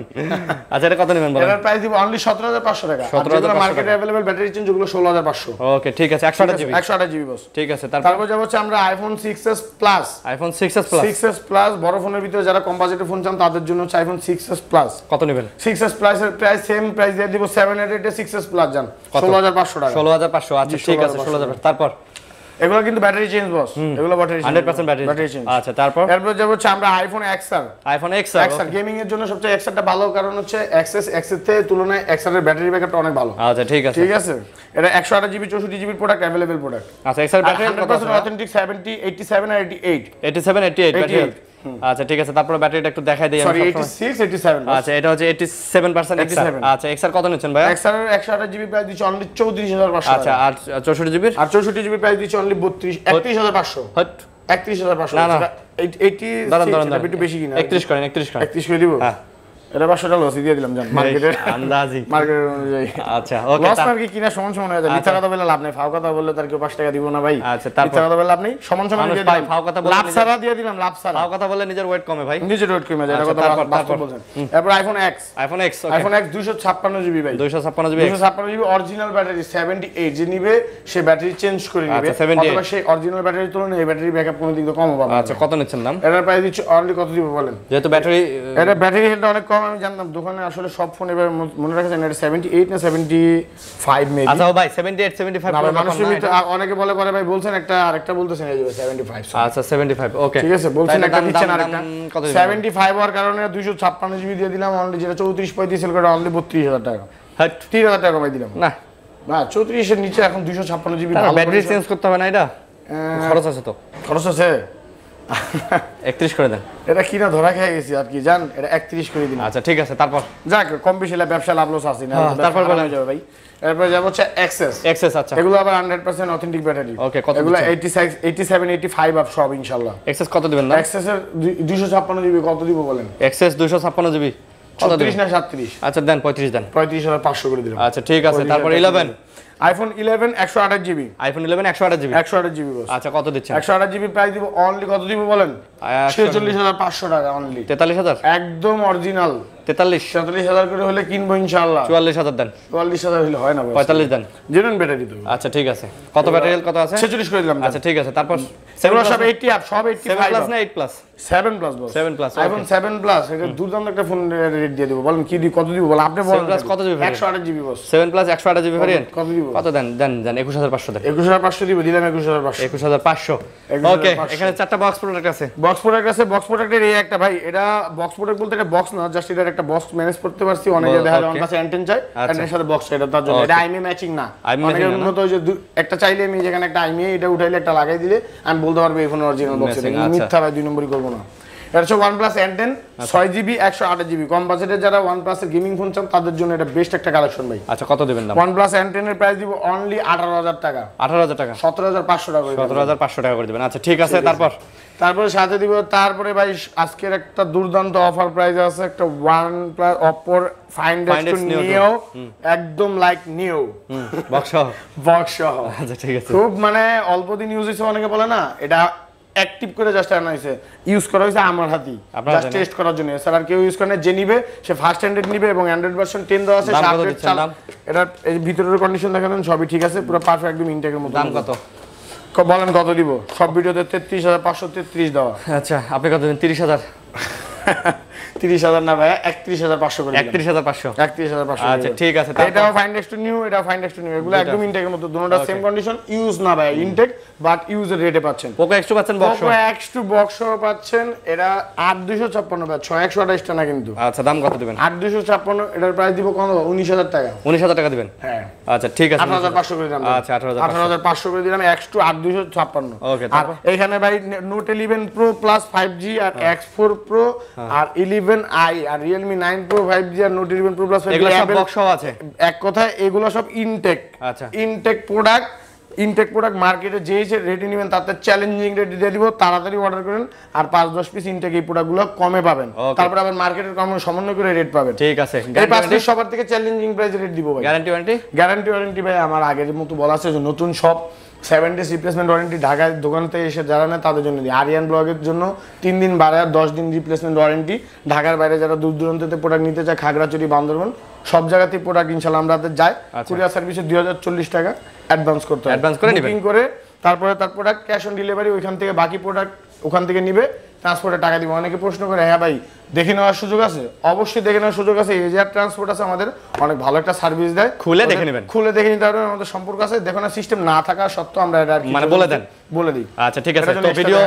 আচ্ছা এটা কত নেবেন বলেন এর প্রাইস দিব only seventeen thousand five hundred টাকা যেটা মার্কেটে अवेलेबल ব্যাটারি চেঞ্জ গুলো sixteen thousand five hundred okay ঠিক আছে one twenty-eight GB one twenty-eight GB boss ঠিক আছে তারপর যাব হচ্ছে আমরা iPhone six s Plus iPhone six s Plus six s Plus বড় ফোনের ভিতরে যারা কম বাজেটে ফোন চান তাদের জন্য হচ্ছে iPhone six s Plus কত নেবেন six s Plus এর প্রাইস সেম প্রাইস দিয়ে দিব seven eight eight six s Plus জান sixteen thousand five hundred টাকা sixteen thousand five hundred আচ্ছা ঠিক আছে sixteen thousand five hundred তারপর এগুলা কিন্তু ব্যাটারি চেঞ্জ বস এগুলা battery one hundred percent battery change আচ্ছা তারপর তারপর যাব হচ্ছে আমরা iPhone X R iPhone X R X R gaming এর জন্য সবচেয়ে X R টা ভালো কারণ হচ্ছে X S X Z three এর তুলনায় X R এর ব্যাটারি ব্যাকআপটা অনেক ভালো আচ্ছা ঠিক আছে ঠিক আছে এটা one twenty-eight GB sixty-four GB product available product আচ্ছা X R battery one hundred percent authentic seventy eighty-seven আর eighty-eight eighty-seven eighty-eight ব্যাটারি আচ্ছা ঠিক আছে তারপর ব্যাটারিটা একটু দেখাই দেই আমি eighty-six eighty-seven আচ্ছা এটা হচ্ছে eighty-seven percent eighty-seven আচ্ছা X R কত নিচ্ছেন ভাই X R এর one twenty-eight জিবি প্রাইস দিচ্ছি only thirty-four thousand five hundred আচ্ছা আর sixty-four জিবি আর sixty-four জিবি প্রাইস দিচ্ছি only thirty-two thousand five hundred hot thirty-one thousand five hundred না না eighty একটু বেশি কিনা thirty-one করেন thirty-one করেন thirty-one করে দিব হ্যাঁ এটা five hundred টা লস দিয়ে দিলাম জান মার্কেটের আন্দাজি মার্কেটের অনুযায়ী আচ্ছা ওকে লস মার্কে কিনা সমান সমান হয়ে যায় মিথ্যা কথা বলে লাভ নাই ফাও কথা বললে তার কি five টাকা দিব না ভাই আচ্ছা তারপর মিথ্যা কথা বলে আপনি সমান সমান দিয়ে দিলাম ফাও কথা বলে লাভ সারা দিয়ে দিলাম লাভ সারা ফাও কথা বলে নিজের ওয়েট কমে ভাই নিজের ওয়েট কমে যায় এটা কথা বাস্তব বলেন তারপর iPhone X iPhone X okay iPhone X two fifty-six GB ভাই two fifty-six GB two fifty-six GB original battery seventy-eight যে নেবে সে ব্যাটারি চেঞ্জ করে নেবে অথবা সেই অরিজিনাল ব্যাটারির তুলনায় এই ব্যাটারি ব্যাকআপ কোনো দিক তো কম হবে আচ্ছা কত নিচ্ছেন দাম এটার প্রাইস দিচ্ছি অনলি কত দিব বলেন যেহেতু ব্যাটারি এটা ব্যাটারি হেড অনেক আমি জানতাম দোকানে আসলে সব ফোন এবার মনে রাখা যায় না seventy-eight না seventy-five মেবি আচ্ছা ভাই seventy-eight seventy-five না মানুষ মিত অনেকে বলে পরে ভাই বলছেন একটা আরেকটা বলতেছেন এই যাবে seventy-five আচ্ছা seventy-five ওকে ঠিক আছে বলছেন একটা দিচ্ছেন আরেকটা seventy-five এর কারণে two fifty-six জিবি দিয়ে দিলাম অনলি যেটা thirty-four thirty-five সেল করে অনলি thirty-two thousand টাকা হ্যাঁ thirty thousand টাকা কমাই দিলাম না না thirty-four এর নিচে এখন two fifty-six GB battery change করতে হবে না এটা খরচ আছে তো খরচ আছে thirty-one করে দেন এটা কিনা ধরা খেয়ে গেছি আর কি জান এটা thirty-one করে দিন আচ্ছা ঠিক আছে তারপর যাক কম বেশি লা ব্যবসা লাভ লস আছে না তারপর বলা যাবে ভাই এরপর যাব হচ্ছে এক্সএস এক্সএস আচ্ছা এগুলো আবার one hundred percent authentic battery okay কত এগুলো eighty-six eighty-seven eighty-five আপ সব ইনশাআল্লাহ এক্সএস কত দিবেন না এক্সএস এর two fifty-six জিবি কত দিব বলেন এক্সএস two fifty-six জিবি কত দিবেন thirty-seven আচ্ছা দেন thirty-five দেন thirty-five thousand five hundred করে দিলাম আচ্ছা ঠিক আছে তারপর eleven iPhone eleven one twenty-eight GB iPhone eleven one twenty-eight GB one twenty-eight GB boss আচ্ছা কত দিচ্ছেন one twenty-eight জিবি প্রাইস দিব অনলি কত দিব বলেন forty-three thousand five hundred টাকা অনলি forty-three thousand একদম অরিজিনাল forty-three forty-three thousand করে হলে কিনবো ইনশাআল্লাহ forty-four thousand দেন forty-four thousand হলে হয় না বস forty-five দেন জেনুইন ব্যাটারি তো আচ্ছা ঠিক আছে কত ব্যাটারি কত আছে forty-six করে দিলাম আচ্ছা ঠিক আছে তারপর সব eighty আপ সব eighty-five plus না eight plus seven plus বস seven plus iPhone seven plus এটা দুর্দান্ত একটা ফোন রেট দিয়ে দেব বলেন কি কত দিব বলেন আপনি বলেন কত দিব one twenty-eight GB boss seven plus one twenty-eight GB variant কত দিব কত দেন দেন দেন twenty-one thousand five hundred দেন twenty-one thousand five hundred দিব দিলাম twenty-one thousand five hundred twenty-one thousand five hundred okay এখানে চারটা বক্স প্রোডাক্ট আছে বক্স প্রোডাক্ট আছে box প্রোডাক্টের এই একটা ভাই এটা বক্স প্রোডাক্ট বলতে এটা বক্স না জাস্ট এটা একটা বক্স ম্যানেজ করতে পারছি অনেকে দেখা যায় আমার কাছে অ্যান্টেন চাই অ্যান্টেনের সাথে বক্স এটা তার জন্য এটা আইএমই ম্যাচিং না অনেকে উন্নত যে একটা চাইলে আমি যেখানে একটা আইএমই এটা উঠাইলে একটা লাগাই দিলে আমি বলতে পারবো এই ফোন অরিজিনাল বক্স এটা মিথ্যা ভাই দুই নম্বরই করব না এটা হচ্ছে OnePlus ten six GB one twenty-eight GB কম বাজেটে যারা OnePlus এর গেমিং ফোন চান তাদের জন্য এটা বেস্ট একটা কালেকশন ভাই আচ্ছা কত দিবেন দাম OnePlus ten এর প্রাইস দিব অনলি eighteen thousand টাকা eighteen thousand টাকা seventeen thousand five hundred টাকা seventeen thousand five hundred টাকা করে দিবেন আচ্ছা ঠিক আছে তারপর তারপরে সাথে দিব তারপরে ভাই আজকের একটা দুর্দান্ত অফার প্রাইস আছে একটা OnePlus Oppo Find X Neo একদম লাইক নিউ বক্স বক্স আচ্ছা ঠিক আছে খুব মানে অল্প দিন ইউজ হইছে অনেকে বলে না এটা অ্যাক্টিভ করে জাস্ট আনা হইছে ইউজ করা হইছে আমার হাতি জাস্ট টেস্ট করার জন্য স্যার আর কেউ ইউজ করে না যে নেবে সে ফার্স্ট হ্যান্ডেড নেবে এবং Android version ten দেওয়া আছে এটা এই ভিতরের কন্ডিশন দেখেন সবই ঠিক আছে পুরো পারফেক্ট একদম ইনটেকের মতো দাম কত কত বলেন কত দিব সব ভিডিওতে thirty-three thousand five hundred thirty-three দাও আচ্ছা আপনি কত দেন thirty thousand thirty thousand না ভাই thirty-one thousand five hundred করে thirty-one thousand five hundred thirty-one thousand five hundred আচ্ছা ঠিক আছে এটাও Find X two নিউ এটা Find X two নিউ এগুলো একদম ইনটেকের মতো দুটোটা সেম কন্ডিশন ইউজ না ভাই ইনটেক বাট ইউজার রেটে পাচ্ছেন Poco X two পাচ্ছেন বক্স Poco X two বক্সও পাচ্ছেন এরা eighty-two fifty বা sixty-one twenty-eight টা না কিন্তু আচ্ছা দাম কত দিবেন eighty-two fifty এটার প্রাইস দিব কত nineteen thousand টাকা nineteen thousand টাকা দিবেন হ্যাঁ আচ্ছা ঠিক আছে eighteen thousand five hundred করে দিলাম আচ্ছা eighteen thousand five hundred করে দিলাম X two eighty-two fifty ওকে আর এখানে ভাই Note eleven Pro Plus five G R X four Pro R eleven i R Realme nine Pro five G R Note eleven Pro Plus five G এগুলো সব বক্সও আছে এক কথায় এগুলো সব ইনটেক আচ্ছা ইনটেক প্রোডাক্ট ইনটেক প্রোডাক্ট মার্কেটে যে যে রেট নেবেন তাতে চ্যালেঞ্জিং রেট দিয়ে দিব তাড়াতাড়ি অর্ডার করেন আর five ten পিস ইনটেক এই প্রোডাক্টগুলো কমে পাবেন তারপর আবার মার্কেটের কম সমন্বয় করে রেট পাবেন ঠিক আছে এই পাঁচ পিস সবার থেকে চ্যালেঞ্জিং প্রাইসে রেট দিব ভাই গ্যারান্টি ওয়ারেন্টি গ্যারান্টি ওয়ারেন্টি ভাই আমার আগের মতো বলা আছে যে নতুন সব seven days replacement warranty ঢাকায় দোকানতে এসে যারা না তাদের জন্য দি আরিয়ান ব্লগের জন্য তিন দিন বাড়ে আর দশ দিন রিপ্লেসমেন্ট ওয়ারেন্টি ঢাকার বাইরে যারা দূর দূরান্ততে প্রোডাক্ট নিতে চায় খাগড়াছড়ি বান্দরবান সব জায়গাতেই প্রোডাক্ট ইনশাআল্লাহ আমরা হাতে যায় কুরিয়ার সার্ভিসে দুই হাজার চল্লিশ টাকা অ্যাডভান্স করতে হবে অ্যাডভান্স করে নেবেন করে তারপরে তার প্রোডাক্ট ক্যাশ অন ডেলিভারি ওইখান থেকে বাকি প্রোডাক্ট ওখান থেকে নেবে ট্রান্সপোর্টে টাকা দিব অনেকে প্রশ্ন করে হ্যাঁ ভাই দেখে নেওয়ার সুযোগ আছে অবশ্যই দেখে নেওয়ার সুযোগ আছে এজিআর ট্রান্সপোর্ট আছে আমাদের অনেক ভালো একটা সার্ভিস দেয় খুলে দেখে নেবেন খুলে দেখে নিতে পারবেন আমাদের সম্পর্ক আছে দেখো না সিস্টেম না থাকা সত্ত্বেও আমরা এটা মানে বলে দেন বলে দিই আচ্ছা ঠিক আছে তো ভিডিও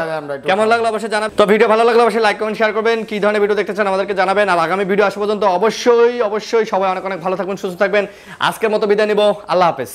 কেমন লাগলো অবশ্যই জানাবেন তো ভিডিও ভালো লাগলো অবশ্যই লাইক কমেন্ট শেয়ার করবেন কি ধরনের ভিডিও দেখতে চান আমাদেরকে জানাবেন আর আগামী ভিডিও আসা পর্যন্ত অবশ্যই অবশ্যই সবাই অনেক অনেক ভালো থাকবেন সুস্থ থাকবেন আজকের মতো বিদায় নিব আল্লাহ হাফেজ।